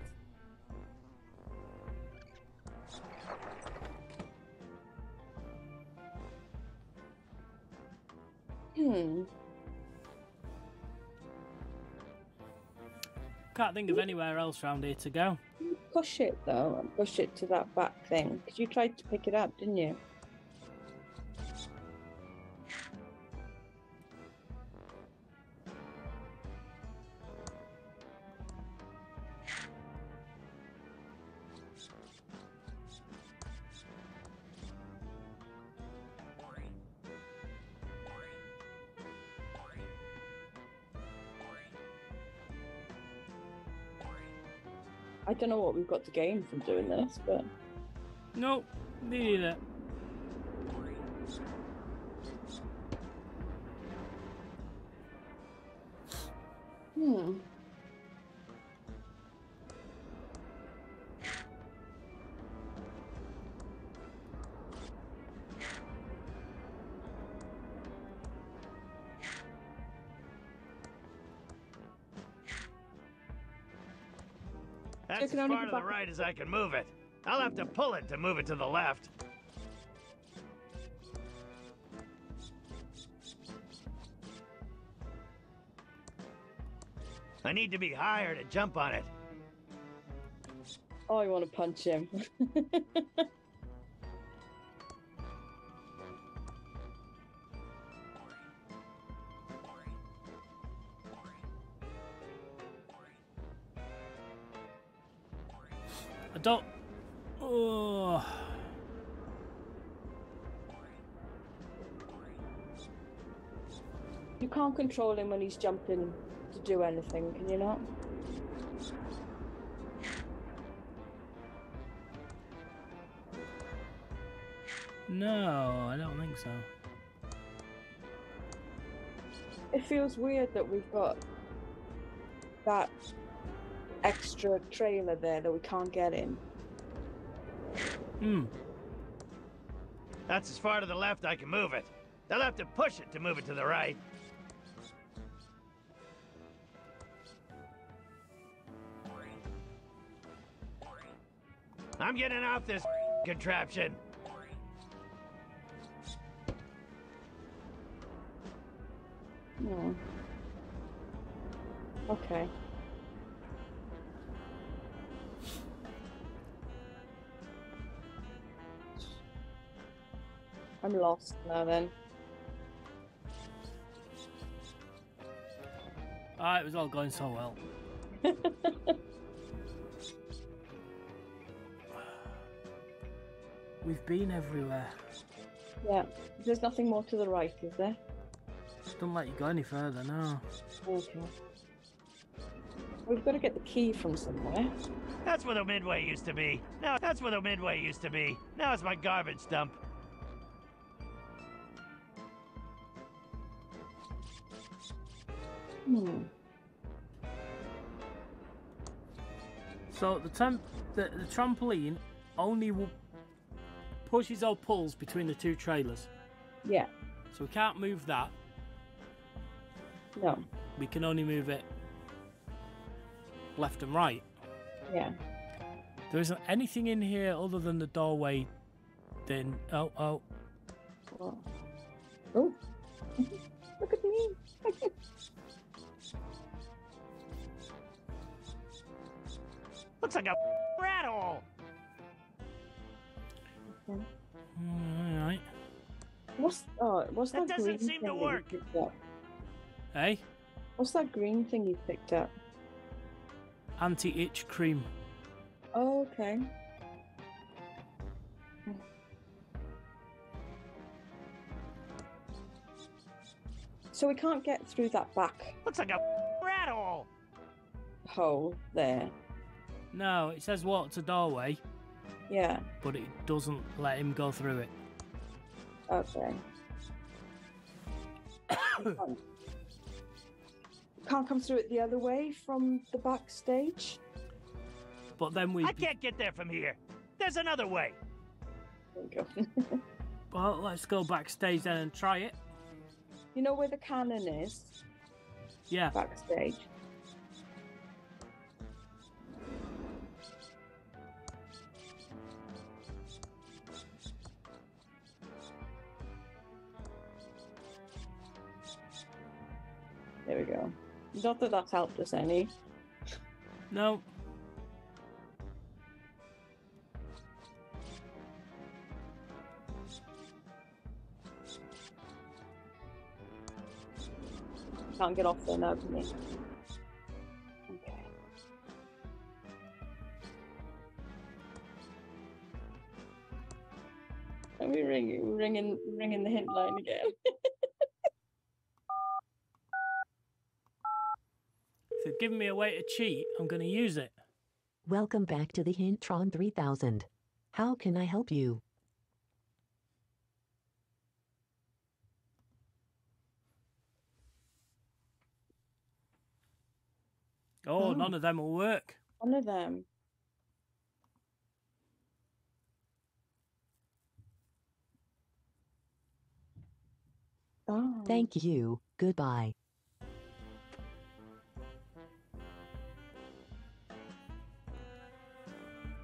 Can't think of anywhere else around here to go. You push it though, and push it to that back thing, because you tried to pick it up, didn't you? I don't know what we've got to gain from doing this, but... Nope, me neither. That's as far to the right as I can move it. I'll have to pull it to move it to the left. I need to be higher to jump on it. Oh, I want to punch him. Don't. Oh. You can't control him when he's jumping to do anything, can you not? No, I don't think so. It feels weird that we've got that extra trailer there that we can't get in. Hmm. That's as far to the left I can move it. They'll have to push it to move it to the right. I'm getting off this contraption. No. Okay. I'm lost now then. Ah, it was all going so well. We've been everywhere. Yeah. There's nothing more to the right, is there? Don't let you go any further, no. Okay. We've got to get the key from somewhere. That's where the midway used to be. Now that's where the midway used to be. Now it's my garbage dump. Hmm. So the trampoline only pushes or pulls between the two trailers. Yeah. So we can't move that. No. We can only move it left and right. Yeah. There isn't anything in here other than the doorway. Then oh. Look at me. Looks like a rat hole. Okay. All right. What's that? That doesn't seem to work. Hey? What's that green thing you picked up? Anti-itch cream. Oh, okay. So we can't get through that back. Looks like a rat hole. Hole there. No, it says walk to doorway. Yeah. But it doesn't let him go through it. Okay. Can't come through it the other way from the backstage. But then we. I can't get there from here. There's another way. There you go. Well, let's go backstage then and try it. You know where the cannon is? Yeah. Backstage. There we go. Not that that's helped us any. No. Can't get off there now, can you? Okay. And we ringing the hint line again. 'Cause giving me a way to cheat, I'm going to use it. Welcome back to the Hintron 3000. How can I help you? Oh, none of them will work. None of them. Oh. Thank you. Goodbye.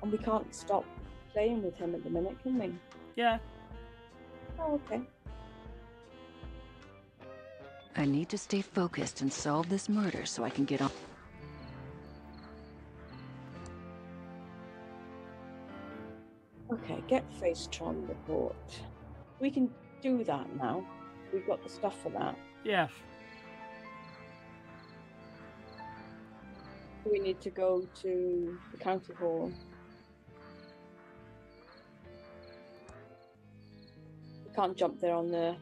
And we can't stop playing with him at the minute, can we? Yeah. Oh, okay. I need to stay focused and solve this murder so I can get on. Okay, get Facetron report. We can do that now. We've got the stuff for that. Yeah. We need to go to the county hall. We can't jump there on the...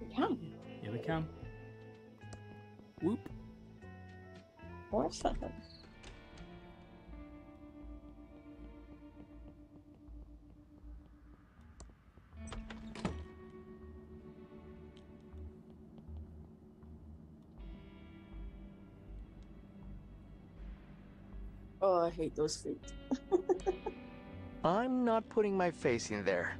We can. Yeah, we can. Whoop. What's that? Oh, I hate those feet. I'm not putting my face in there.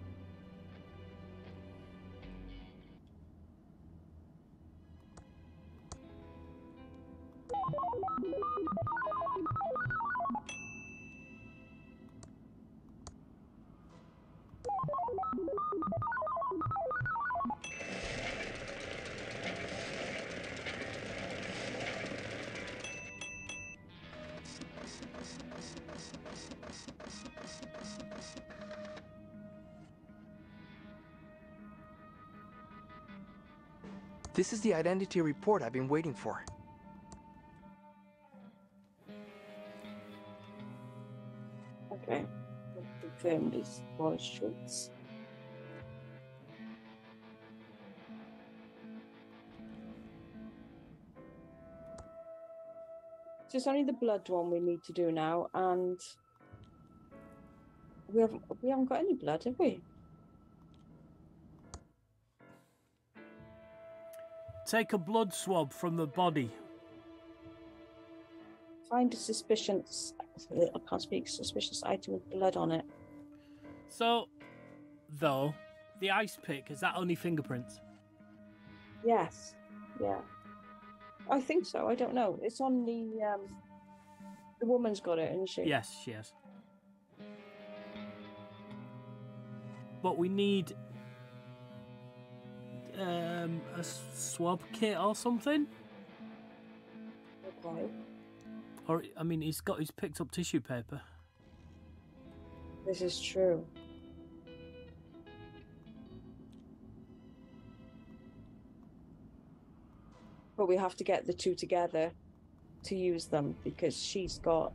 This is the identity report I've been waiting for. Okay, let's confirm this. Boris Schultz. So it's only the blood one we need to do now, and we haven't got any blood, have we? Take a blood swab from the body. Find a suspicious, I can't speak, suspicious item with blood on it. So, though, the ice pick, is that only fingerprints? Yes. Yeah. I think so. I don't know. It's on the woman's got it, isn't she? Yes, she has. But we need... a swab kit or something. Okay. Or I mean, he's picked up tissue paper. This is true. But we have to get the two together to use them because she's got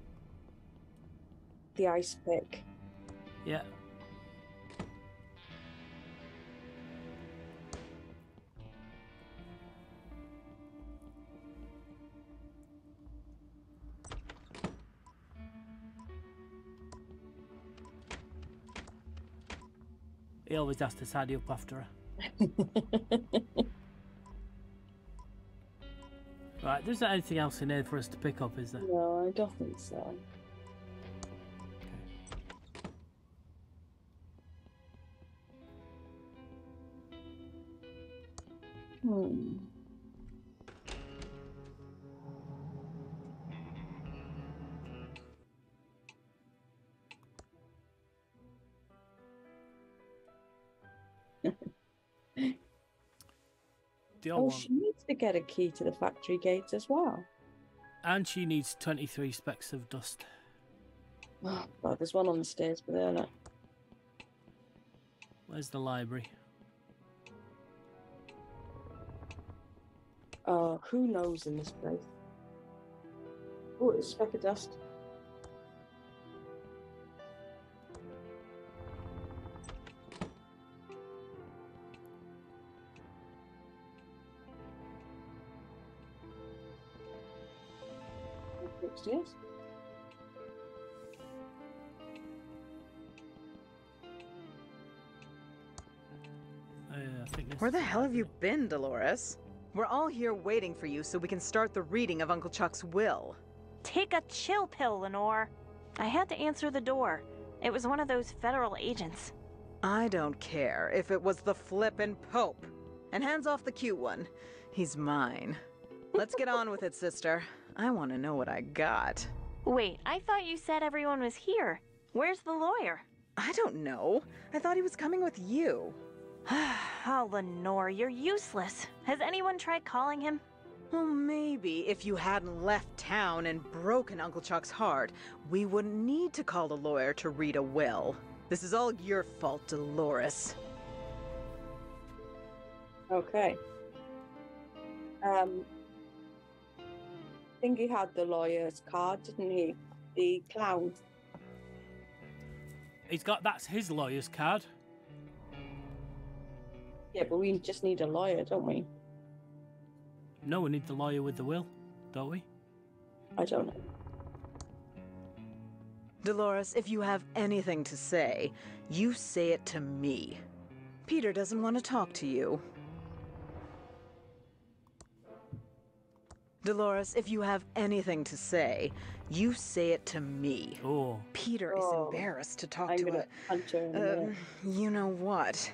the ice pick. Yeah. He always has to tidy up after her. Right, there's not anything else in here for us to pick up, is there? No, I don't think so. Okay. Hmm. Oh, she needs to get a key to the factory gates as well. And she needs 23 specks of dust. Oh, God, there's one on the stairs, but they're not. Where's the library? Oh, who knows in this place? Oh, it's a speck of dust. Yes. Where the hell have you been, Dolores? We're all here waiting for you so we can start the reading of Uncle Chuck's will. Take a chill pill, Lenore. I had to answer the door. It was one of those federal agents. I don't care if it was the flippin' Pope. And hands off the cute one. He's mine. Let's get on with it, sister. I want to know what I got. Wait, I thought you said everyone was here. Where's the lawyer? I don't know. I thought he was coming with you. Oh, Lenore, you're useless. Has anyone tried calling him? Well, maybe if you hadn't left town and broken Uncle Chuck's heart, we wouldn't need to call the lawyer to read a will. This is all your fault, Dolores. Okay. I think he had the lawyer's card, didn't he? The clown. He's got, that's his lawyer's card. Yeah, but we just need a lawyer, don't we? No, we need the lawyer with the will, don't we? I don't know. Dolores, if you have anything to say, you say it to me. Peter doesn't want to talk to you. Dolores, if you have anything to say, you say it to me. Ooh. Peter is embarrassed to talk to a... you know what?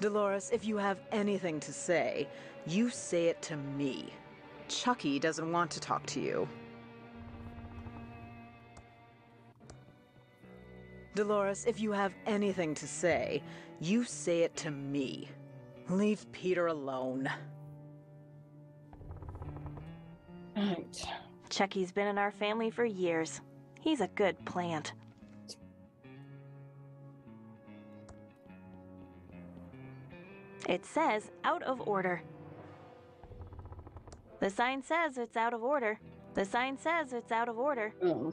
Dolores, if you have anything to say, you say it to me. Chucky doesn't want to talk to you. Dolores, if you have anything to say, you say it to me. Leave Peter alone. Right. Chucky's been in our family for years. He's a good plant. It says out of order. The sign says it's out of order. The sign says it's out of order. Oh.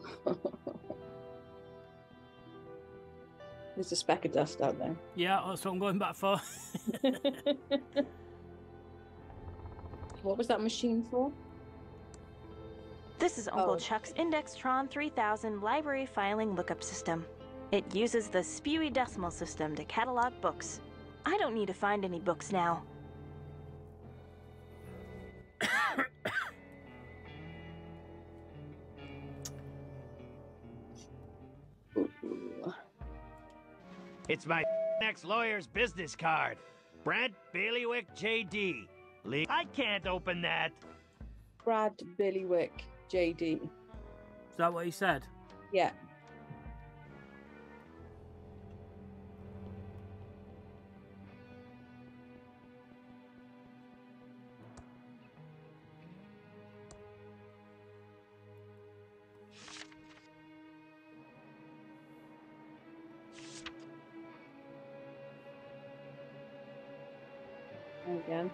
There's a speck of dust out there. Yeah, that's what I'm going back for. What was that machine for? This is Uncle Chuck's Indextron 3000 library filing lookup system. It uses the Spewy Decimal System to catalog books. I don't need to find any books now. It's my ex-lawyer's business card. Brad Bailiwick JD. I can't open that. Brad Bailiwick JD. Is that what he said? Yeah. Again.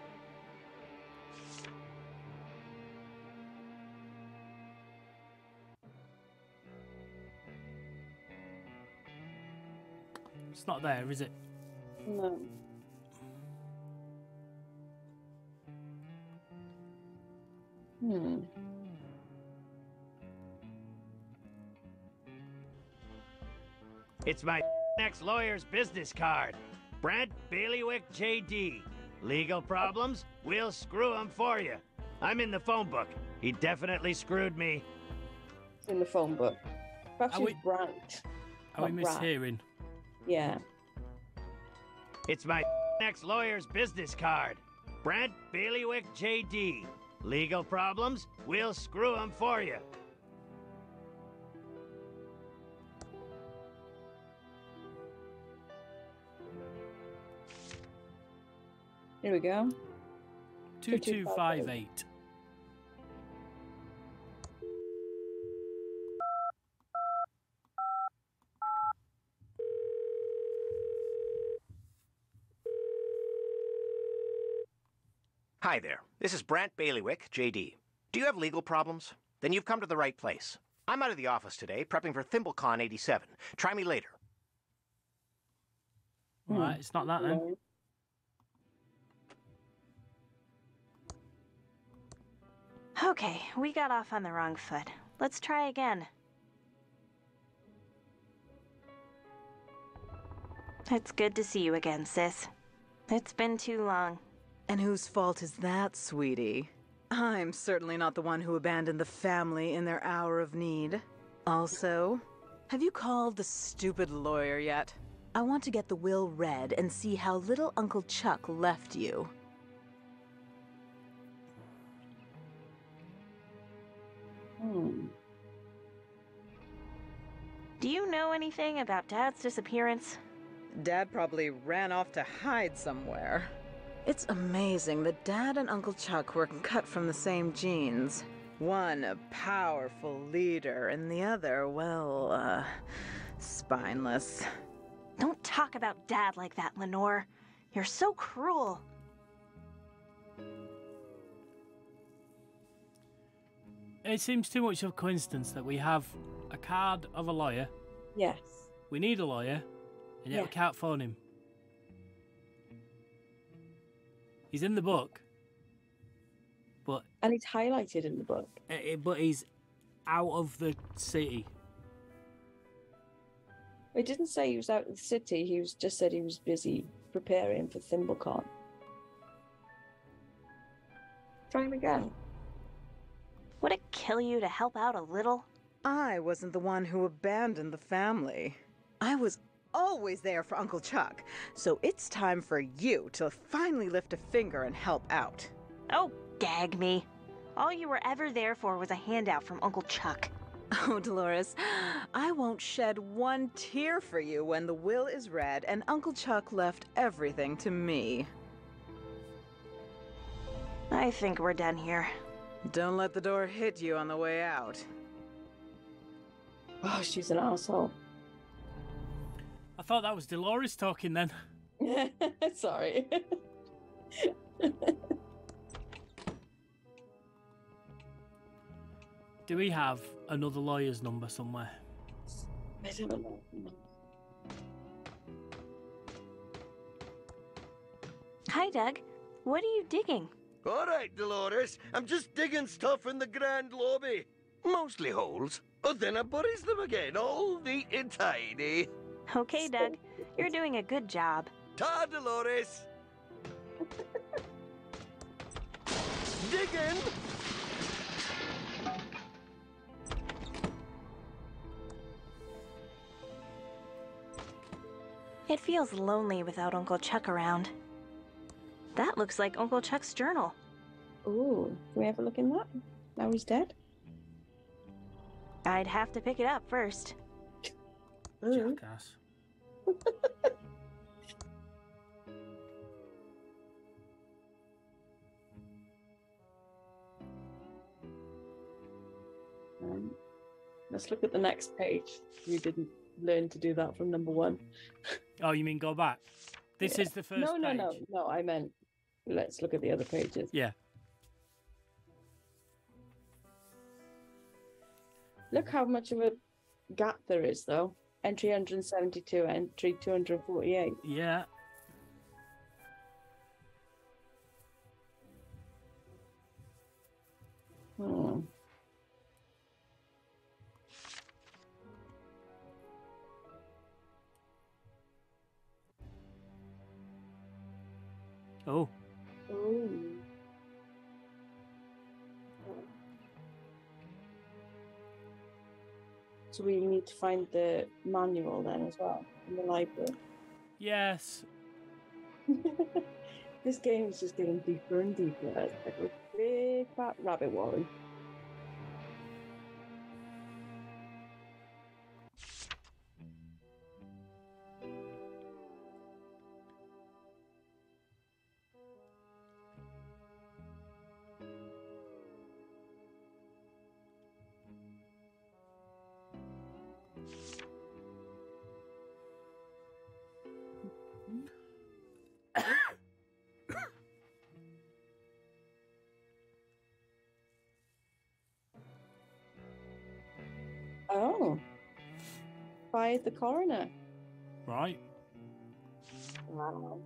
It's not there, is it? No. Hmm. It's my next lawyer's business card. Brent Bailiwick JD. Legal problems? We'll screw them for you. I'm in the phone book. He definitely screwed me. In the phone book. Perhaps he's right. Are we mishearing? Yeah. It's my next lawyer's business card. Brent Bailiwick JD. Legal problems? We'll screw them for you. Here we go. 2258. Hi there. This is Brant Bailiwick, JD. Do you have legal problems? Then you've come to the right place. I'm out of the office today, prepping for ThimbleCon 87. Try me later. All right, it's not that then. Okay, we got off on the wrong foot. Let's try again. It's good to see you again, sis. It's been too long. And whose fault is that, sweetie? I'm certainly not the one who abandoned the family in their hour of need. Also, have you called the stupid lawyer yet? I want to get the will read and see how little Uncle Chuck left you. Do you know anything about Dad's disappearance? Dad probably ran off to hide somewhere. It's amazing that Dad and Uncle Chuck were cut from the same genes. One a powerful leader and the other, well, spineless. Don't talk about Dad like that, Lenore. You're so cruel. It seems too much of a coincidence that we have a card of a lawyer. Yes. We need a lawyer, and yet we can't phone him. He's in the book, but and he's highlighted in the book. But he's out of the city. He didn't say he was out in the city. He was just said he was busy preparing for ThimbleCon. Try him again. Would it kill you to help out a little? I wasn't the one who abandoned the family. I was always there for Uncle Chuck, so it's time for you to finally lift a finger and help out. Oh, gag me. All you were ever there for was a handout from Uncle Chuck. Oh, Dolores, I won't shed one tear for you when the will is read and Uncle Chuck left everything to me. I think we're done here. Don't let the door hit you on the way out. Oh, she's an asshole. I thought that was Dolores talking then. Sorry. Do we have another lawyer's number somewhere? I don't know. Hi, Doug. What are you digging? All right, Dolores. I'm just digging stuff in the grand lobby. Mostly holes. But then I buries them again, all neat and tidy. Okay, Doug. You're doing a good job. Ta, Dolores. Digging. It feels lonely without Uncle Chuck around. That looks like Uncle Chuck's journal. Ooh, can we have a look in that? Now he's dead? I'd have to pick it up first. Jackass. Let's look at the next page. We didn't learn to do that from number one. Oh, you mean go back? This is the first page. No, I meant let's look at the other pages. Yeah. Look how much of a gap there is, though. Entry 172, entry 248. Yeah. Hmm. Oh. Ooh. So we need to find the manual then as well in the library. Yes. This game is just getting deeper and deeper. It's like a big fat rabbit warren. By the coroner. Right. Wow.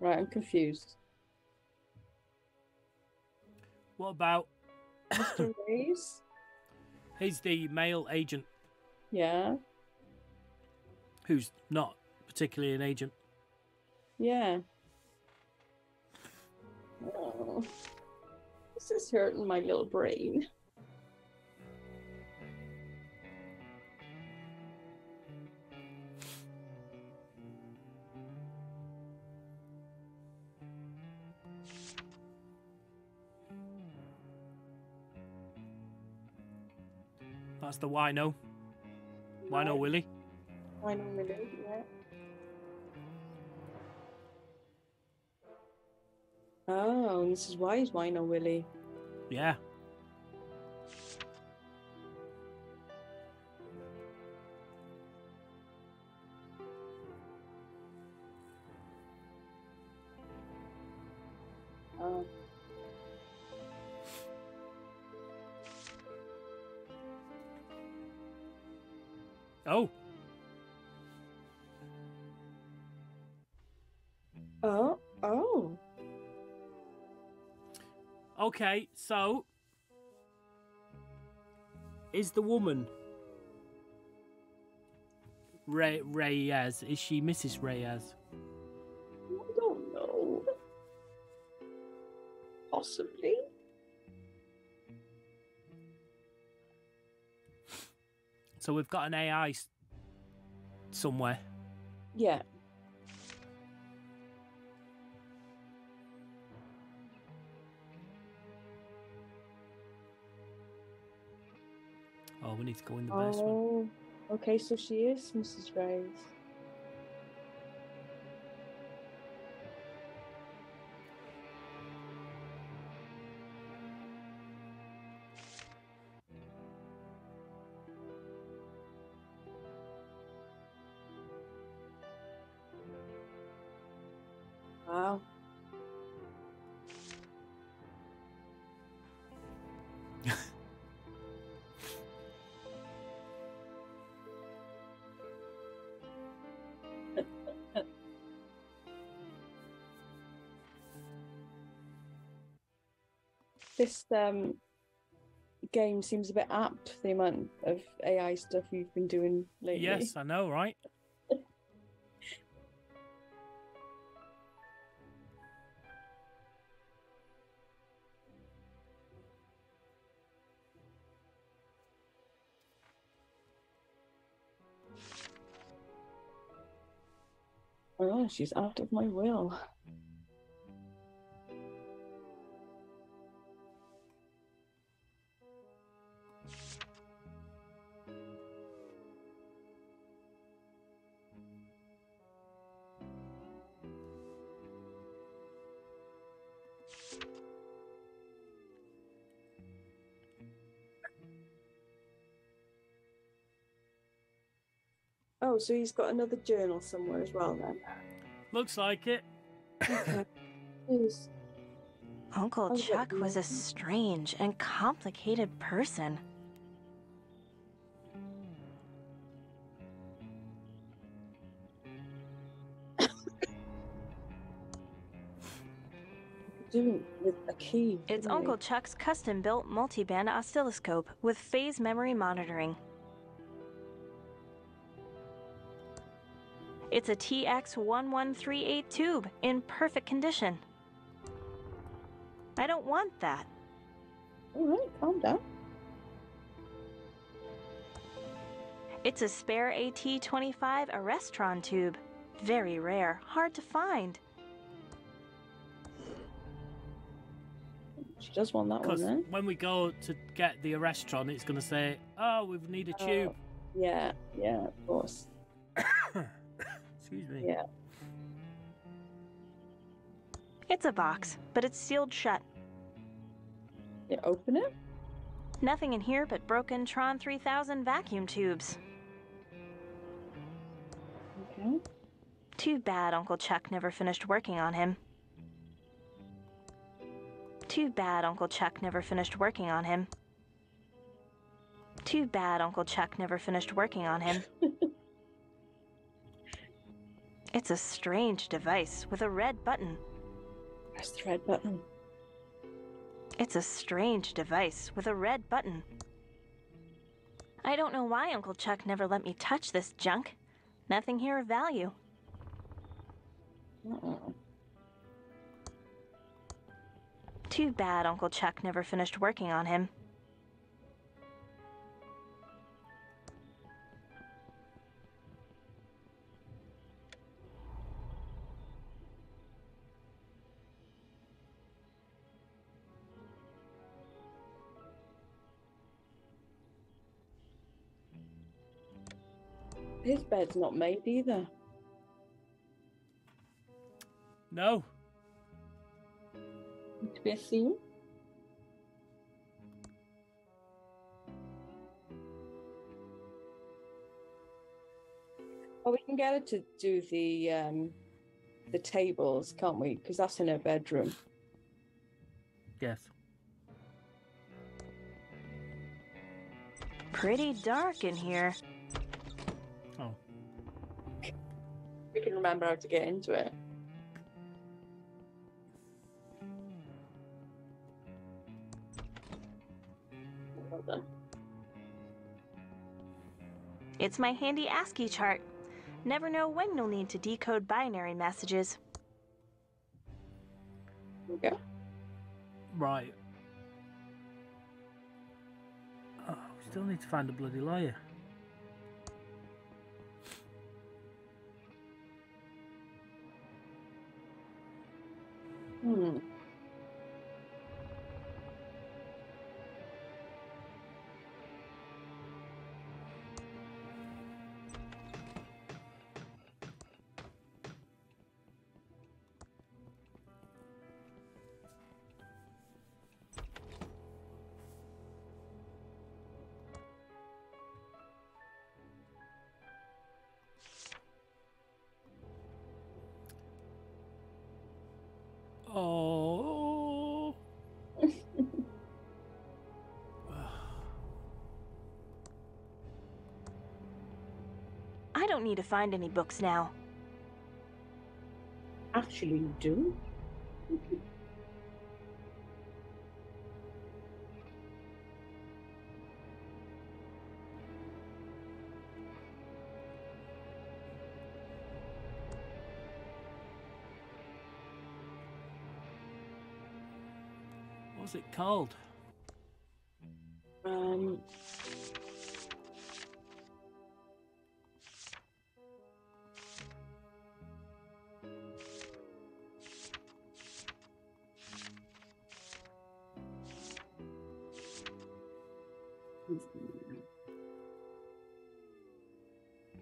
Right, I'm confused. What about Mr. Reyes? He's the male agent. Yeah. Who's not particularly an agent. Yeah. Oh, this is hurting my little brain. That's the wino. Wino Willie. Wino Willie, yeah. Oh, this is why he's Wino Willie. Yeah. Oh. Oh. Oh. Okay, so... is the woman... Reyes? Is she Mrs. Reyes? I don't know. Possibly. So we've got an AI somewhere. Yeah. Oh, we need to go in the basement. Oh, okay, so she is Mrs. Reyes. Wow. This game seems a bit apt, the amount of AI stuff you've been doing lately. Yes, I know, right? Oh, she's out of my will. So he's got another journal somewhere as well then. Looks like it. Uncle Chuck was a strange and complicated person. Doing with a key. It's Uncle Chuck's custom-built multi-band oscilloscope with phase memory monitoring. It's a TX-1138 tube in perfect condition. I don't want that. All right, calm down. It's a spare AT25 Arrestron tube. Very rare, hard to find. She does want that one, then. When we go to get the Arrestron, it's going to say, oh, we need a tube. Yeah, yeah, of course. Excuse me. Yeah. It's a box, but it's sealed shut. You open it? Nothing in here but broken Tron 3000 vacuum tubes. Okay. Too bad Uncle Chuck never finished working on him. Too bad Uncle Chuck never finished working on him. Too bad Uncle Chuck never finished working on him. It's a strange device with a red button. Press the red button. It's a strange device with a red button. I don't know why Uncle Chuck never let me touch this junk. Nothing here of value. Too bad Uncle Chuck never finished working on him. His bed's not made either. No. Could be a theme. Well, we can get her to do the tables, can't we? Because that's in her bedroom. Yes. Pretty dark in here. remember how to get into it. It's my handy ASCII chart. Never know when you'll need to decode binary messages. Okay. Right. Oh, we still need to find a bloody lawyer. Hmm. Oh. I don't need to find any books now. Actually, you do. What's it called?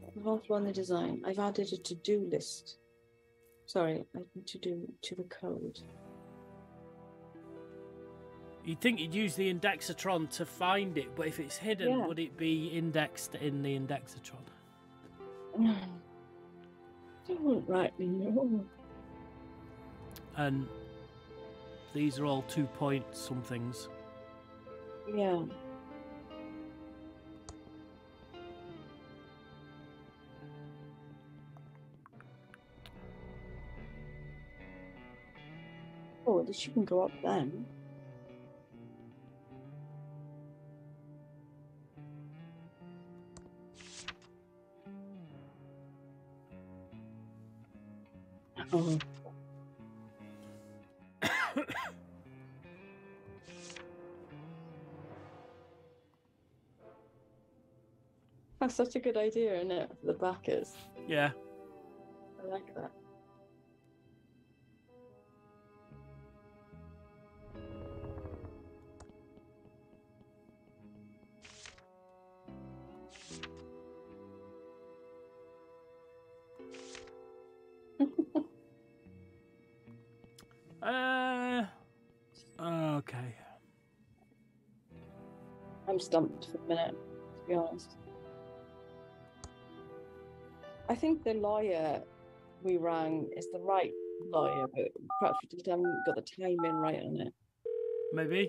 I've half won the design. I've added a to-do list. Sorry, I need to do to the code. You'd think you'd use the Indextron to find it, but if it's hidden, yeah. Would it be indexed in the Indextron? I don't rightly know. And these are all 2 point somethings. Yeah. Oh, at least you can go up then. Oh. That's such a good idea, isn't it? The backers. Yeah. I like that. Okay. I'm stumped for a minute, to be honest. I think the lawyer we rang is the right lawyer, but perhaps we just haven't got the timing right on it. Maybe.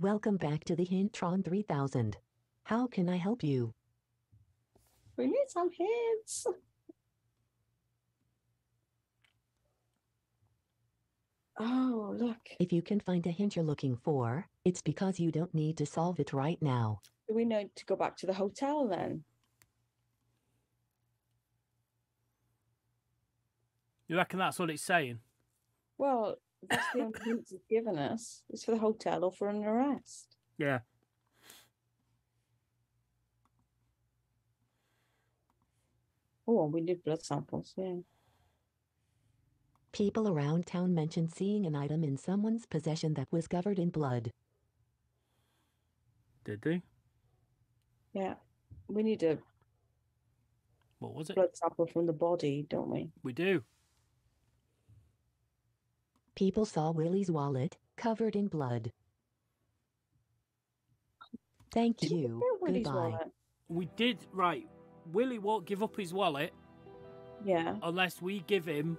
Welcome back to the Hintron 3000. How can I help you? We need some hints. Oh, look. If you can find a hint you're looking for, it's because you don't need to solve it right now. Do we need to go back to the hotel then? You reckon that's what it's saying? Well, that's the only hint it's given us. It's for the hotel or for an arrest. Yeah. Oh, we need blood samples, yeah. People around town mentioned seeing an item in someone's possession that was covered in blood. Did they? Yeah. We need a... What was it? Blood sample from the body, don't we? We do. People saw Willie's wallet covered in blood. Thank you. Goodbye. We did, right. Willie won't give up his wallet. Yeah. Unless we give him...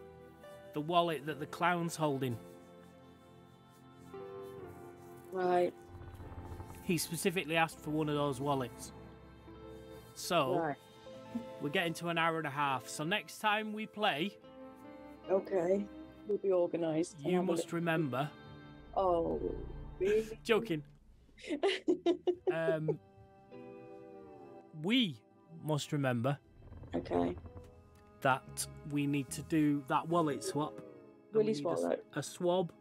the wallet that the clown's holding. Right. He specifically asked for one of those wallets. So, right. We're getting to an hour and a half, so next time we play... Okay, we'll be organised. You must remember... Oh, really? Joking. We must remember... Okay. ...that we need to do that wallet swap. Willy swap, though. A swab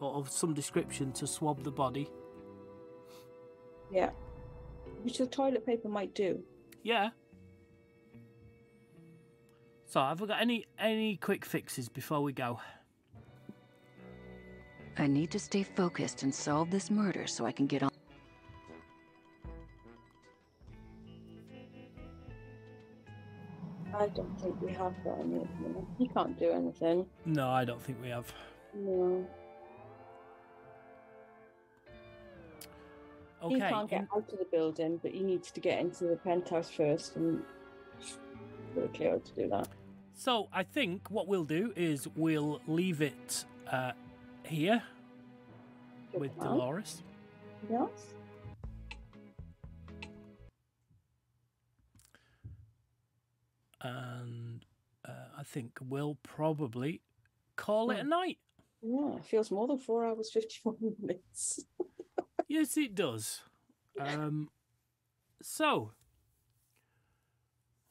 or of some description to swab the body. Yeah. Which the toilet paper might do. Yeah. So, have we got any quick fixes before we go? I need to stay focused and solve this murder so I can get on. I don't think we have got any at the minute. You can't do anything. No, I don't think we have. No. Okay. He can't get out of the building, but he needs to get into the penthouse first, and we're clear to do that. So I think what we'll do is we'll leave it here with Dolores. Yes. And I think we'll probably call it a night. Yeah, it feels more than 4 hours, 51 minutes. Yes, it does. I don't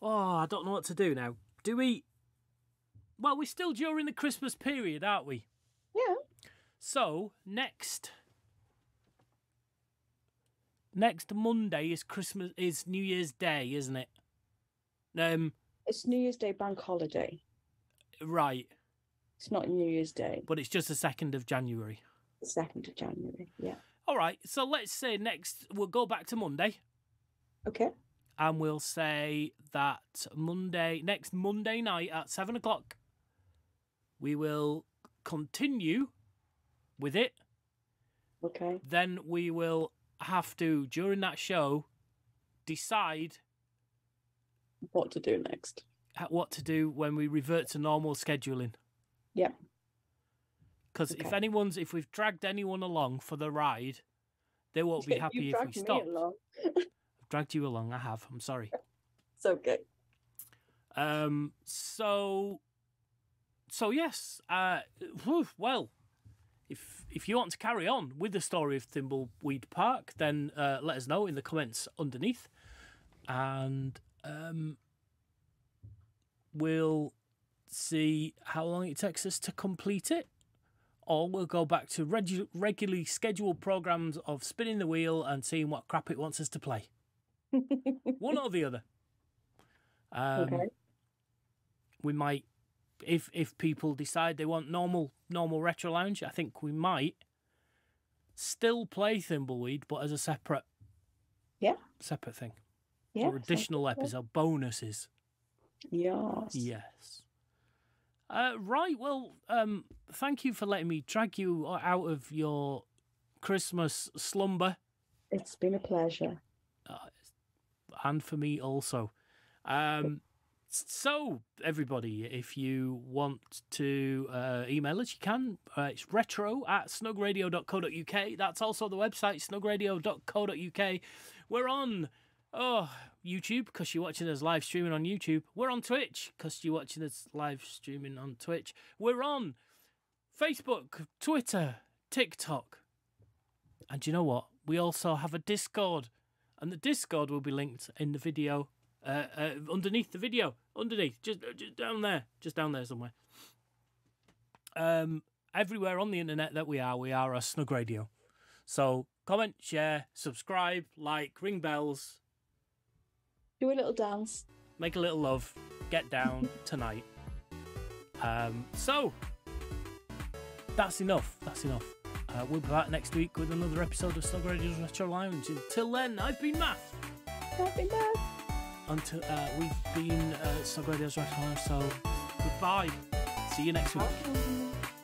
know what to do now. Do we... Well, we're still during the Christmas period, aren't we? Yeah. So, next Monday is Christmas... is New Year's Day, isn't it? It's New Year's Day bank holiday. Right. It's not New Year's Day. But it's just the 2nd of January. The 2nd of January, yeah. All right, so let's say next, we'll go back to Monday. Okay. And we'll say that next Monday night at 7 o'clock, we will continue with it. Okay. Then we will have to, during that show, decide... what to do next. What to do when we revert to normal scheduling. Yeah. Because if we've dragged anyone along for the ride, they won't be happy if we stop. I've dragged you along. I have. I'm sorry. It's okay. So yes. Well, if you want to carry on with the story of Thimbleweed Park, then let us know in the comments underneath, and we'll see how long it takes us to complete it. Or we'll go back to regularly scheduled programmes of spinning the wheel and seeing what crap it wants us to play. One or the other. Okay. We might, if people decide they want normal Retro Lounge, I think we might still play Thimbleweed, but as a separate thing. Yeah, or additional episode bonuses. Yes. Yes. Right, well, thank you for letting me drag you out of your Christmas slumber. It's been a pleasure. And for me also. So, everybody, if you want to email us, you can. It's retro@snugradio.co.uk. That's also the website, snugradio.co.uk. We're on... YouTube, because you're watching us live streaming on YouTube. We're on Twitch, because you're watching us live streaming on Twitch. We're on Facebook, Twitter, TikTok. And you know what? We also have a Discord. And the Discord will be linked in the video, underneath the video. Underneath, just down there. Just down there somewhere. Everywhere on the internet that we are a Snug Radio. So comment, share, subscribe, like, ring bells. Do a little dance. Make a little love. Get down tonight. So, that's enough. That's enough. We'll be back next week with another episode of Snugradio's Retro Lounge. Until then, I've been Matt. I've been Matt. Until we've been Snugradio's Retro Lounge, so goodbye. See you next week.